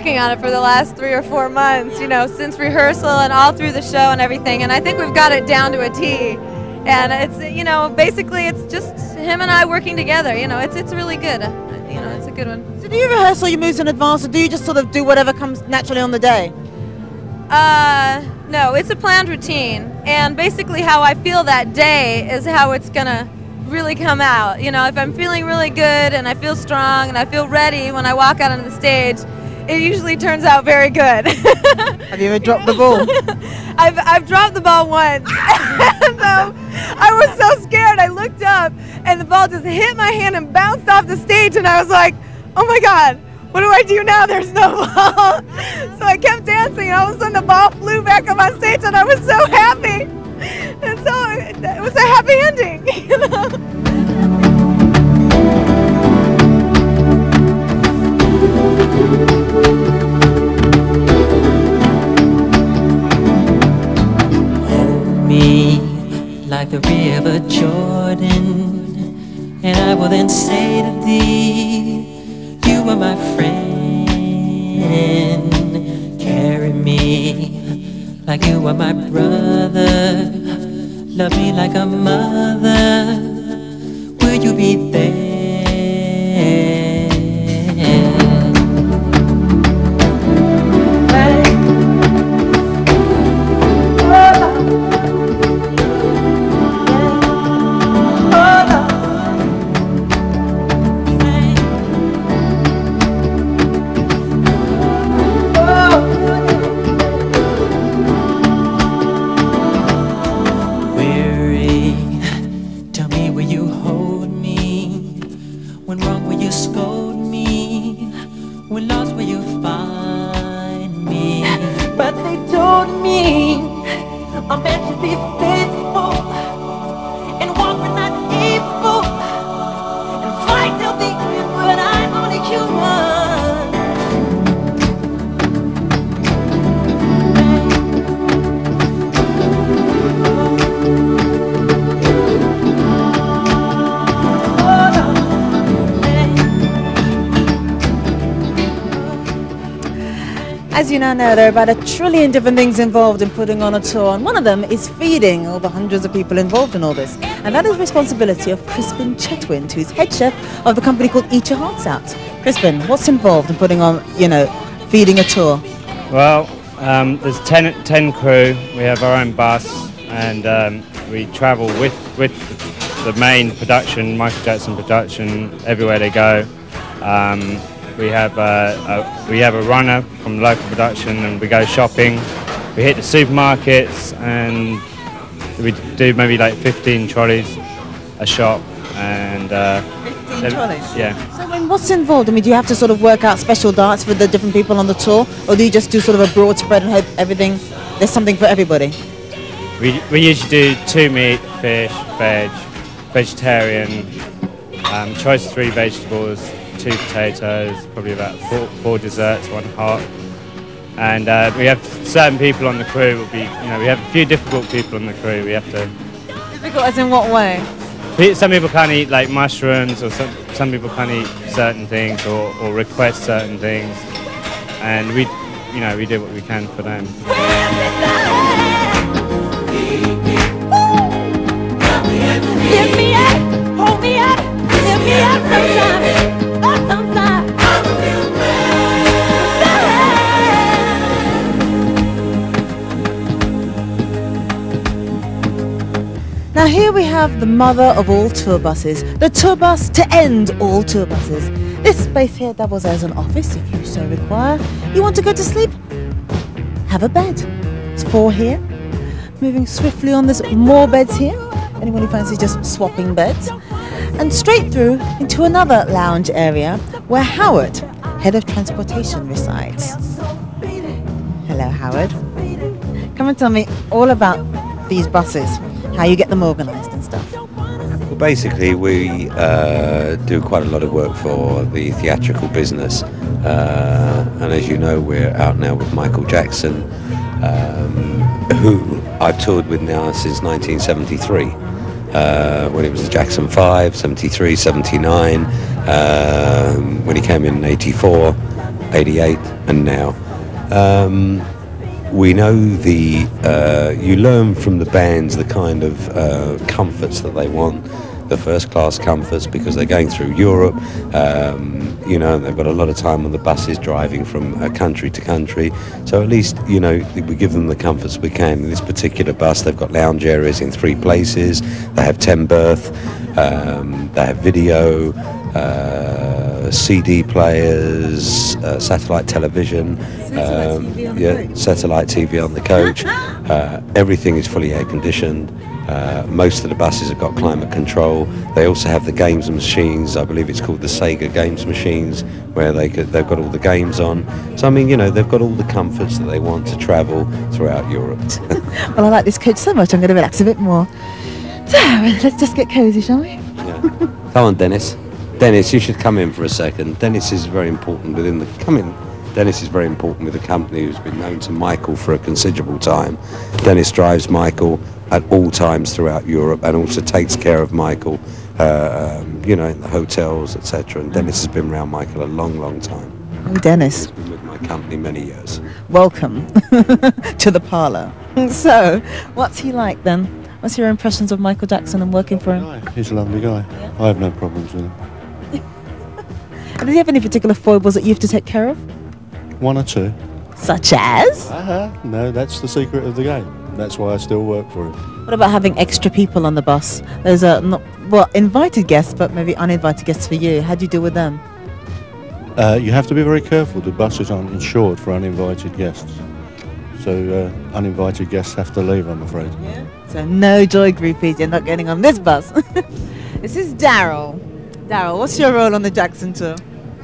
Working on it for the last three or four months, you know, since rehearsal and all through the show and everything, and I think we've got it down to a T. And it's, you know, basically it's just him and I working together, you know, it's it's really good. You know, it's a good one. So do you rehearse all your moves in advance, or do you just sort of do whatever comes naturally on the day? Uh, no, it's a planned routine, and basically how I feel that day is how it's gonna really come out. You know, if I'm feeling really good and I feel strong and I feel ready when I walk out on the stage, it usually turns out very good. Have you ever dropped the ball? I've, I've dropped the ball once. And, um, I was so scared. I looked up, and the ball just hit my hand and bounced off the stage, and I was like, oh, my God, what do I do now? There's no ball. So I kept dancing, and all of a sudden the ball flew back up on stage, and I was so happy. And so it, it was a happy ending, you know? Hold me like the river Jordan, and I will then say to thee, you are my friend. Carry me like you are my brother, Love me like a mother. Will you be there? As you now know, there are about a trillion different things involved in putting on a tour, and one of them is feeding all the hundreds of people involved in all this. And that is the responsibility of Crispin Chetwind, who's head chef of the company called Eat Your Hearts Out. Crispin, what's involved in putting on, you know, feeding a tour? Well, um, there's ten, ten crew, we have our own bus, and um, we travel with, with the main production, Michael Jackson production, everywhere they go. Um, We have a, a we have a runner from the local production, and we go shopping. We hit the supermarkets, and we do maybe like fifteen trolleys a shop. And uh, fifteen trolleys. Yeah. So, I mean, what's involved? I mean, do you have to sort of work out special diets for the different people on the tour, or do you just do sort of a broad spread and hope everything there's something for everybody? We we usually do two meat, fish, veg, vegetarian, um, choice of three vegetables. Two potatoes, probably about four, four desserts, one hot, and uh, we have certain people on the crew. Will be, you know, we have a few difficult people on the crew. We have to. Difficult as in what way? Some people can't eat like mushrooms, or some some people can't eat certain things, or, or request certain things, and we, you know, we do what we can for them. Give me up, hold me up, give me up sometimes. Now here we have the mother of all tour buses, the tour bus to end all tour buses. This space here doubles as an office if you so require. You want to go to sleep? Have a bed. It's four here. Moving swiftly on, there's more beds here. Anyone who fancies just swapping beds. And straight through into another lounge area where Howard, head of transportation, resides. Hello, Howard. Come and tell me all about these buses, how you get them organised and stuff. Well, basically we uh, do quite a lot of work for the theatrical business, uh, and as you know, we're out now with Michael Jackson, um, who I've toured with now since nineteen seventy-three. Uh, when it was the Jackson five, seventy-three, seventy-nine, um, when he came in eighty-four, eighty-eight, and now. Um, we know the, uh, you learn from the bands the kind of uh, comforts that they want, the first class comforts, because they're going through Europe, um, you know, they've got a lot of time on the buses driving from uh, country to country, so at least, you know, we give them the comforts we can. In this particular bus, they've got lounge areas in three places, they have ten berth, um, they have video, uh, C D players, uh, satellite television, um, yeah, satellite T V on the coach, uh, everything is fully air conditioned. Uh, most of the buses have got climate control. They also have the games machines. I believe it's called the Sega games machines, where they could, they've got all the games on. So I mean, you know, they've got all the comforts that they want to travel throughout Europe. Well, I like this coach so much. I'm going to relax a bit more. So let's just get cozy, shall we? Yeah. Come on, Dennis. Dennis, you should come in for a second. Dennis is very important within the come in. Dennis is very important with the company, who's been known to Michael for a considerable time. Dennis drives Michael at all times throughout Europe, and also takes care of Michael, uh, um, you know, in the hotels, et cetera. And Dennis has been around Michael a long, long time. Oh, Dennis. He's been with my company many years. Welcome to the parlour. So, what's he like then? What's your impressions of Michael Jackson and working for him? Guy. He's a lovely guy. Yeah. I have no problems with him. And does he have any particular foibles that you have to take care of? One or two. Such as? Uh-huh. No, that's the secret of the game. That's why I still work for him. What about having extra people on the bus? Those are not, well, invited guests, but maybe uninvited guests for you. How do you deal with them? Uh, you have to be very careful. The buses aren't insured for uninvited guests. So uh, uninvited guests have to leave, I'm afraid. Yeah. So no joy groupies, you're not getting on this bus. This is Daryl. Daryl, what's your role on the Jackson tour?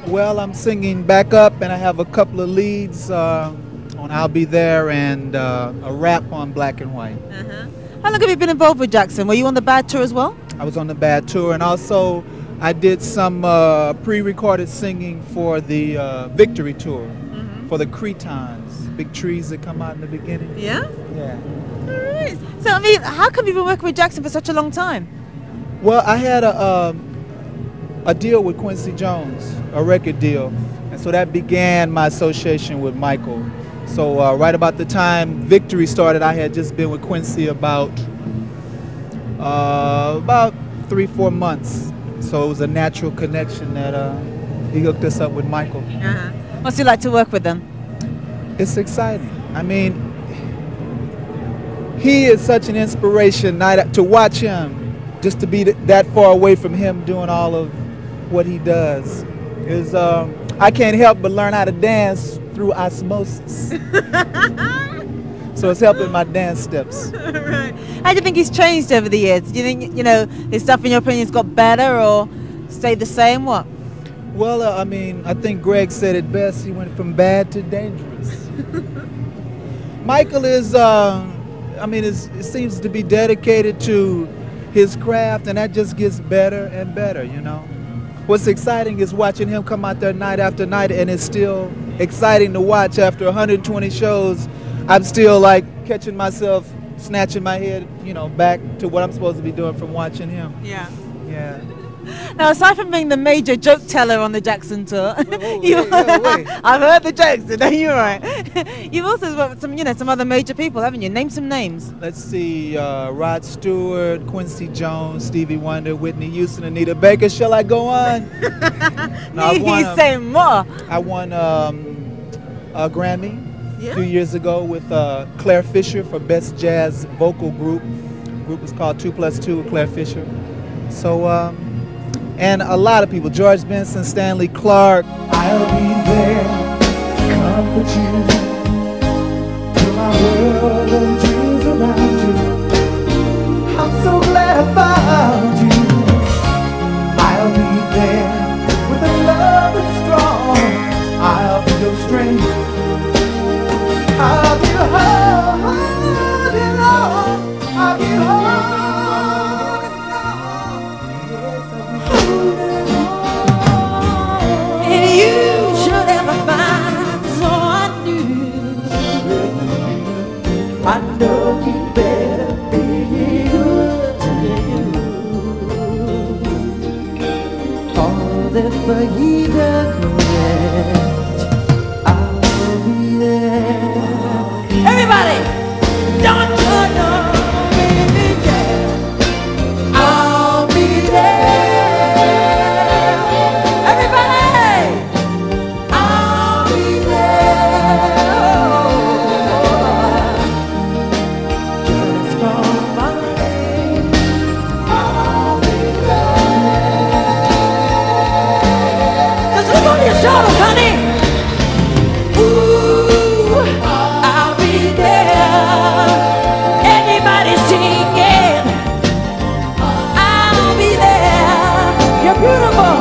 Well, I'm singing backup, and I have a couple of leads uh, on I'll Be There and uh, a rap on Black and White. Uh-huh. How long have you been involved with Jackson? Were you on the Bad Tour as well? I was on the Bad Tour, and also I did some uh, pre-recorded singing for the uh, Victory Tour, mm-hmm. for the Cretons, big trees that come out in the beginning. Yeah? Yeah. All right. So, I mean, how come you've been working with Jackson for such a long time? Well, I had a... Um, a deal with Quincy Jones, a record deal, and so that began my association with Michael. So uh, right about the time Victory started, I had just been with Quincy about uh, about three, four months. So it was a natural connection that uh, he hooked us up with Michael. Uh-huh. What's it like to work with them? It's exciting. I mean, he is such an inspiration. Not to watch him, just to be that far away from him doing all of what he does is um, I can't help but learn how to dance through osmosis. So it's helping my dance steps. Right. How do you think he's changed over the years? Do you think, you know, his stuff in your opinion has got better or stayed the same? What? Well, uh, I mean, I think Greg said it best. He went from bad to dangerous. Michael is, uh, I mean, is, it seems to be dedicated to his craft, and that just gets better and better, you know. What's exciting is watching him come out there night after night, and it's still exciting to watch. After one hundred twenty shows, I'm still like catching myself, snatching my head, you know, back to what I'm supposed to be doing from watching him. Yeah. Yeah. Now, aside from being the major joke teller on the Jackson tour, wait, wait, you wait, wait, wait. I've heard the jokes today, you're right. You've also worked with some, you know, some other major people, haven't you? Name some names. Let's see, uh, Rod Stewart, Quincy Jones, Stevie Wonder, Whitney Houston, Anita Baker. Shall I go on? No, He's um, saying more. I won um, a Grammy yeah. a few years ago with uh, Claire Fisher for Best Jazz Vocal Group. The group was called two plus two with Claire Fisher. So, um, and a lot of people, George Benson, Stanley Clarke. I'll be there to comfort you through my world and dreams around you. I'm so glad I found you. I'll be there with a love that's strong. I'll be your strength. I'll be your heart and all. I'll be your heart. For he does correct, I will be there. Everybody, don't you know, baby, yeah, I'll be there. Everybody, I'll be there. Just call my name, I'll be there. Shoulders, honey. Ooh, I'll be there. Anybody singing? I'll be there. You're beautiful.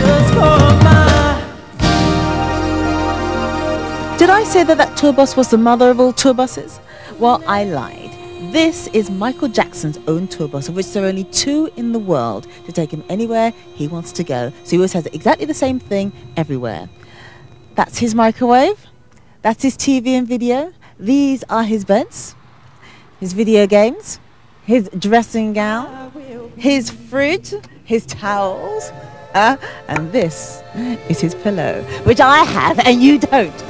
Just call my. Did I say that that tour bus was the mother of all tour buses? Well, I lied. This is Michael Jackson's own tour bus, of which there are only two in the world to take him anywhere he wants to go. So he always has exactly the same thing everywhere. That's his microwave. That's his T V and video. These are his beds, his video games, his dressing gown, his fridge, his towels, uh, and this is his pillow, which I have and you don't.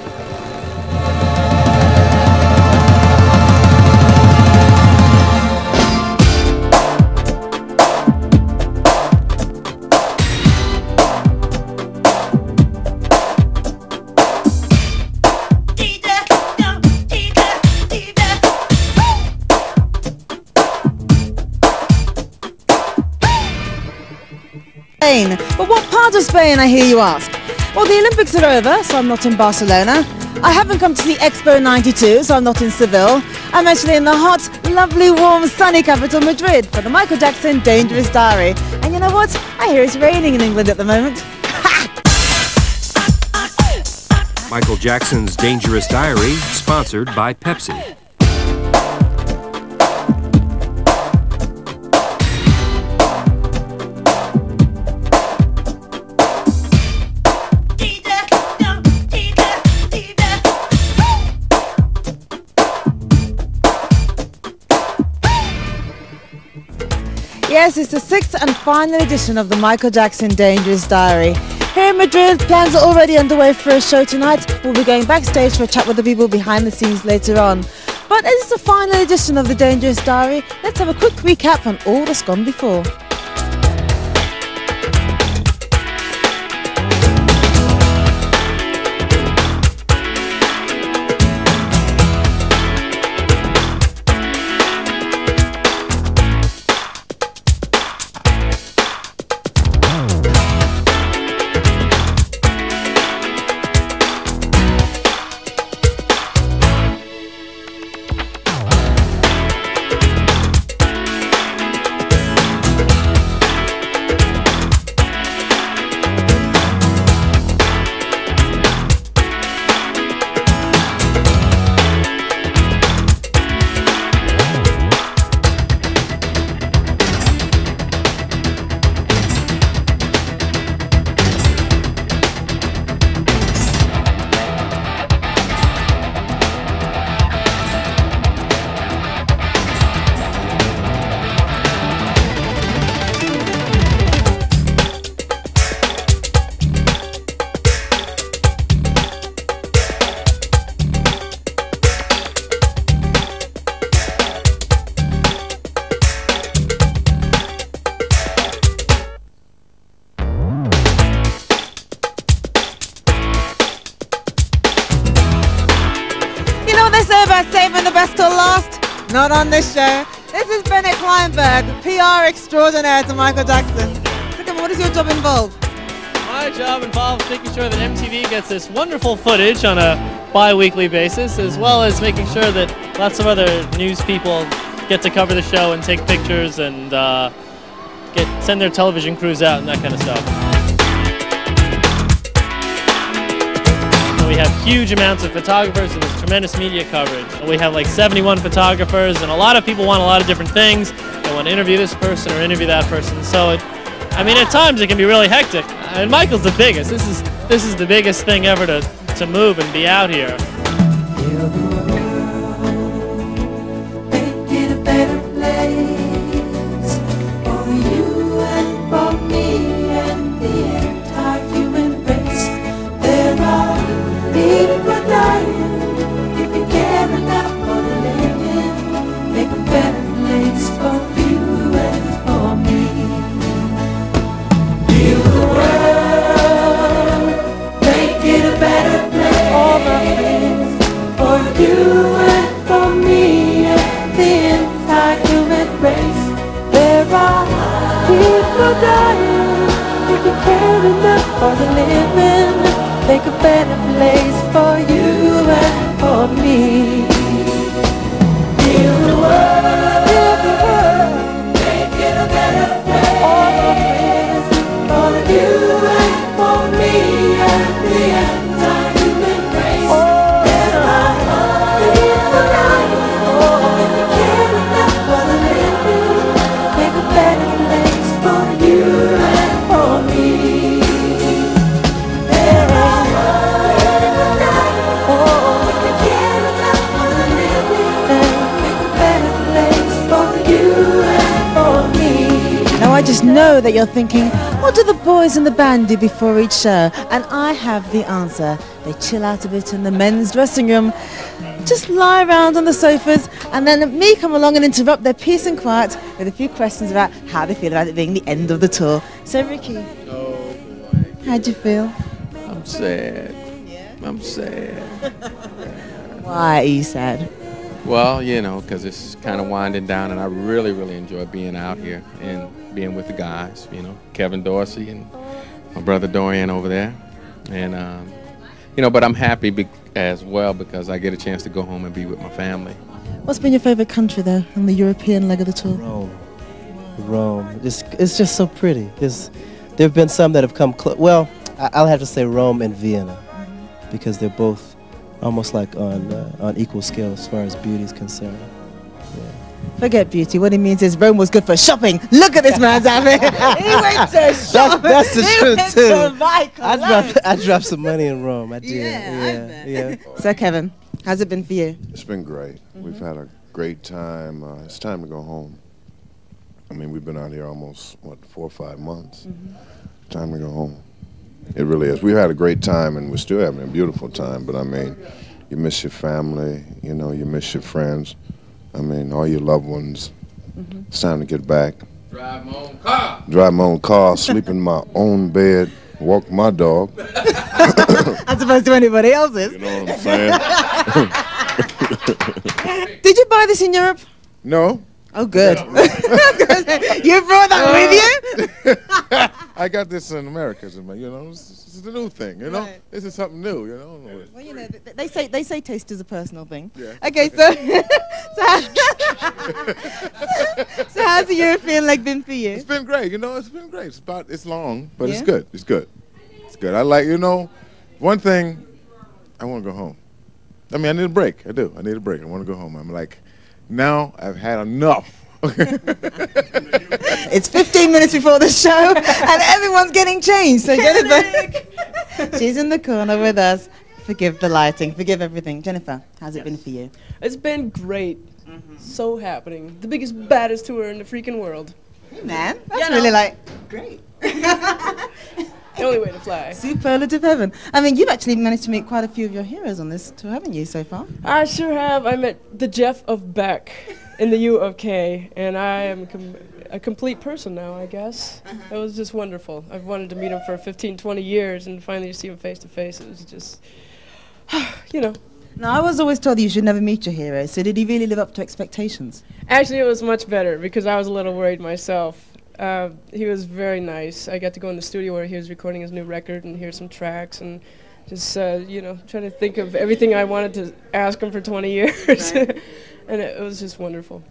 Spain. But what part of Spain, I hear you ask? Well, the Olympics are over, so I'm not in Barcelona. I haven't come to see Expo ninety-two, so I'm not in Seville. I'm actually in the hot, lovely, warm, sunny capital, Madrid, for the Michael Jackson Dangerous Diary. And you know what? I hear it's raining in England at the moment. Michael Jackson's Dangerous Diary, sponsored by Pepsi. Yes, it's the sixth and final edition of the Michael Jackson Dangerous Diary. Here in Madrid, plans are already underway for a show tonight. We'll be going backstage for a chat with the people behind the scenes later on. But as it's the final edition of the Dangerous Diary, let's have a quick recap on all that's gone before. Not on this show. This is Bennett Kleinberg, P R extraordinaire to Michael Jackson. Look, what does your job involve? My job involves making sure that M T V gets this wonderful footage on a bi-weekly basis, as well as making sure that lots of other news people get to cover the show and take pictures and uh, get send their television crews out and that kind of stuff. And we have huge amounts of photographers and tremendous media coverage. We have like seventy-one photographers, and a lot of people want a lot of different things. They want to interview this person or interview that person. So, it, I mean, at times it can be really hectic. And Michael's the biggest. This is this is the biggest thing ever to to move and be out here. That you're thinking, what do the boys in the band do before each show? And I have the answer. They chill out a bit in the men's dressing room, just lie around on the sofas, and then me come along and interrupt their peace and quiet with a few questions about how they feel about it being the end of the tour. So Ricky, oh boy, how'd you feel? I'm sad. Yeah? I'm sad. Why are you sad? Well, you know, because it's kind of winding down, and I really, really enjoy being out here. And being with the guys, you know, Kevin Dorsey and my brother Dorian over there. And, um, you know, but I'm happy be as well because I get a chance to go home and be with my family. What's been your favorite country there on the European leg of the tour? Rome. Rome. It's, it's just so pretty. There's, there have been some that have come close. Well, I, I'll have to say Rome and Vienna because they're both almost like on, uh, on equal scale as far as beauty is concerned. Forget beauty. What it means is Rome was good for shopping. Look at this man's outfit. He went to shop. That's, that's the he truth too. I dropped, I dropped some money in Rome. I did. Yeah, yeah, I yeah. So Kevin, how's it been for you? It's been great. Mm-hmm. We've had a great time. Uh, it's time to go home. I mean, we've been out here almost what four or five months. Mm-hmm. Time to go home. It really is. We've had a great time, and we're still having a beautiful time. But I mean, you miss your family. You know, you miss your friends. I mean, all your loved ones, mm-hmm. It's time to get back. Drive my own car. Drive my own car, sleep in my own bed, walk my dog. As opposed to anybody else's. You know what I'm saying? Did you buy this in Europe? No. Oh, good. Yeah, right. You brought that uh, with you? I got this in America, you know. This is the new thing, you know. Right. This is something new, you know. Yeah. Well, you know, th they say they say taste is a personal thing. Yeah. Okay, so so, so how's the European leg been for you? It's been great, you know. It's been great. It's about it's long, but yeah. It's good. It's good. It's good. I like, you know. One thing, I want to go home. I mean, I need a break. I do. I need a break. I want to go home. I'm like. Now I've had enough. It's fifteen minutes before the show and everyone's getting changed. So Jennifer, she's in the corner with us. Forgive the lighting, forgive everything. Jennifer, how's yes. it been for you? It's been great. Mm-hmm. So happening. The biggest, baddest tour in the freaking world. Hey man, that's yeah, really no. like, great. The only way to fly. Superlative heaven. I mean, you've actually managed to meet quite a few of your heroes on this tour, haven't you, so far? I sure have. I met the Jeff of Beck in the U of K, and I am com a complete person now, I guess. Uh-huh. It was just wonderful. I've wanted to meet him for fifteen, twenty years, and finally to see him face to face, it was just, you know. Now, I was always told you should never meet your heroes, so did he really live up to expectations? Actually, it was much better, because I was a little worried myself. Uh, he was very nice. I got to go in the studio where he was recording his new record and hear some tracks and just, uh, you know, trying to think of everything I wanted to ask him for twenty years. Right. And it, it was just wonderful.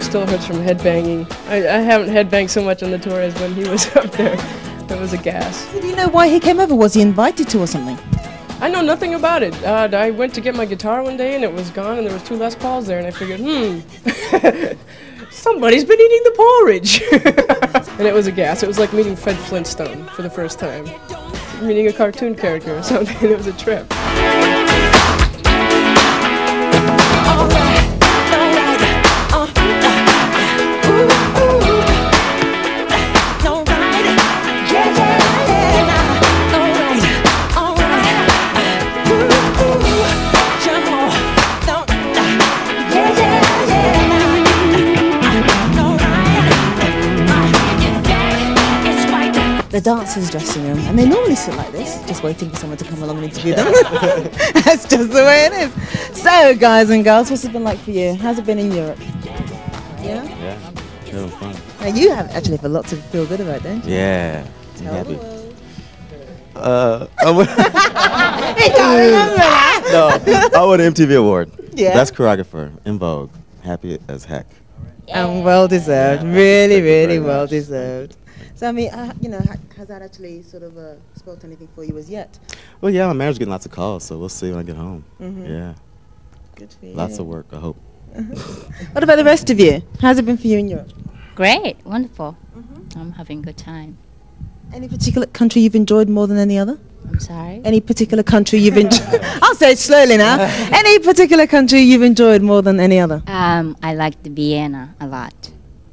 Still hurts from headbanging. I, I haven't headbanged so much on the tour as when he was up there. That was a gas. Do you know why he came over? Was he invited to or something? I know nothing about it. Uh, I went to get my guitar one day and it was gone and there was two Les Pauls there and I figured, hmm, somebody's been eating the porridge. And it was a gas. It was like meeting Fred Flintstone for the first time. Meeting a cartoon character or something. It was a trip. The dancers' dressing room, and they normally sit like this, just waiting for someone to come along and interview them. That's just the way it is. So, guys and girls, what's it been like for you? How's it been in Europe? Yeah? Yeah, real fun. Now, you have actually have a lot to feel good about, don't you? Yeah. Tell the world. Uh, I won no, I won an M T V award. Yeah. Best choreographer in Vogue. Happy as heck. Yeah. And well deserved, yeah, really, really well deserved. So I mean, uh, you know, ha has that actually sort of uh, spoiled anything for you as yet? Well, yeah, my marriage is getting lots of calls, so we'll see when I get home. Mm-hmm. Yeah, good for you. Lots of work, I hope. What about the rest of you? How's it been for you in Europe? Great, wonderful. Mm-hmm. I'm having a good time. Any particular country you've enjoyed more than any other? I'm sorry? Any particular country you've enjoyed? I'll say it slowly now. Any particular country you've enjoyed more than any other? Um, I liked Vienna a lot.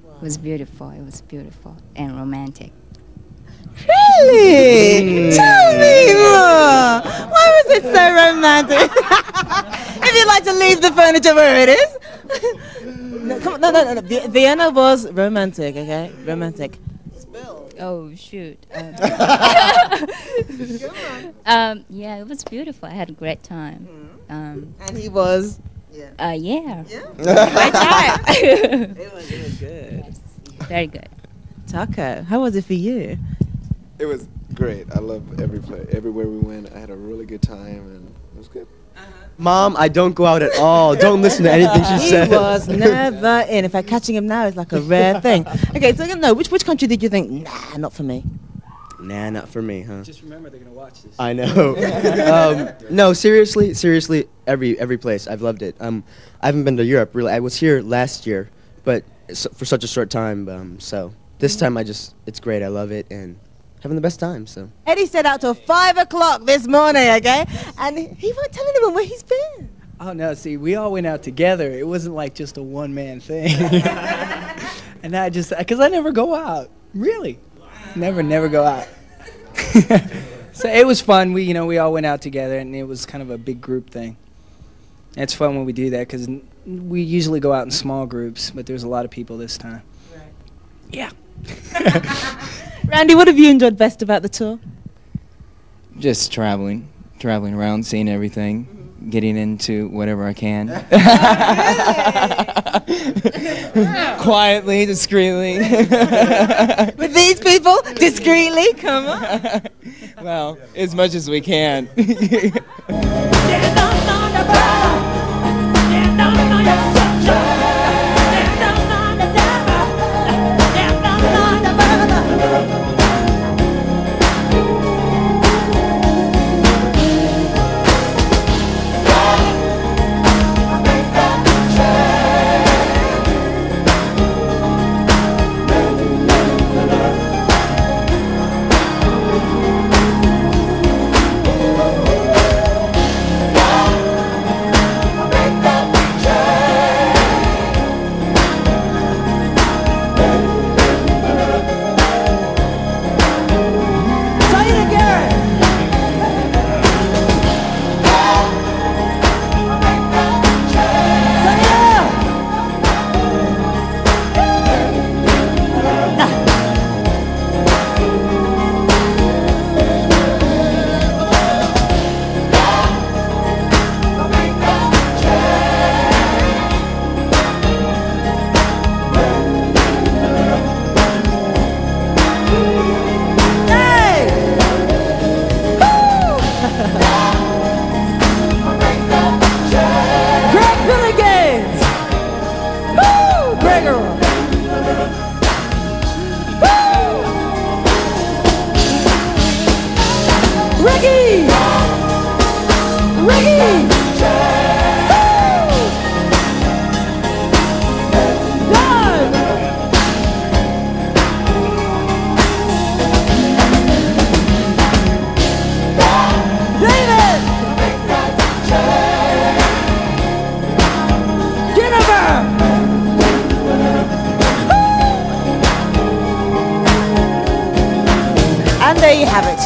Wow. It was beautiful. It was beautiful and romantic. Really? Tell me more. Why was it so romantic? If you'd like to leave the furniture where it is. No, come on, no, no, no, no. Vienna was romantic, okay? Romantic. Oh shoot! Um, um, yeah, it was beautiful. I had a great time. Mm-hmm. um, and he was, yeah, uh, yeah, yeah. Great time. It was, it was good. Yes. Very good. Taco, how was it for you? It was great. I loved every play, everywhere we went. I had a really good time, and it was good. Mom, I don't go out at all. Don't listen to anything she said. He was never in. In fact, catching him now is like a rare thing. Okay, so no, which which country did you think? Nah, not for me. Nah, not for me, huh? Just remember, they're gonna watch this. I know. um, no, seriously, seriously, every every place I've loved it. Um, I haven't been to Europe really. I was here last year, but so, for such a short time. Um, so this time I just, it's great. I love it and having the best time, so. Eddie stayed out till five o'clock this morning, okay? And he won't tell anyone where he's been. Oh no, see, we all went out together. It wasn't like just a one-man thing. And I just, because I never go out, really. Wow. Never, never go out. So it was fun. We, you know, we all went out together, and it was kind of a big group thing. And it's fun when we do that, because we usually go out in small groups, but there's a lot of people this time. Right. Yeah. Randy, what have you enjoyed best about the tour? Just traveling, traveling around, seeing everything, mm-hmm. getting into whatever I can. Oh, really? Wow. Quietly, discreetly. With these people, discreetly, come on. Well, as much as we can.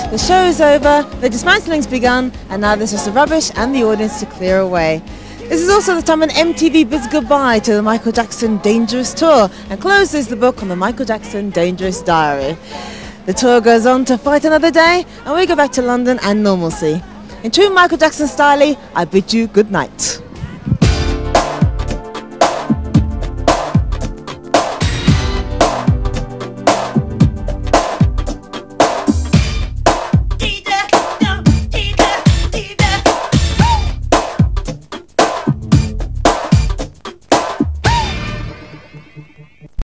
The show's over, the dismantling's begun, and now there's just the rubbish and the audience to clear away. This is also the time when M T V bids goodbye to the Michael Jackson Dangerous Tour and closes the book on the Michael Jackson Dangerous Diary. The tour goes on to fight another day, and we go back to London and normalcy. In true Michael Jackson style, I bid you good night.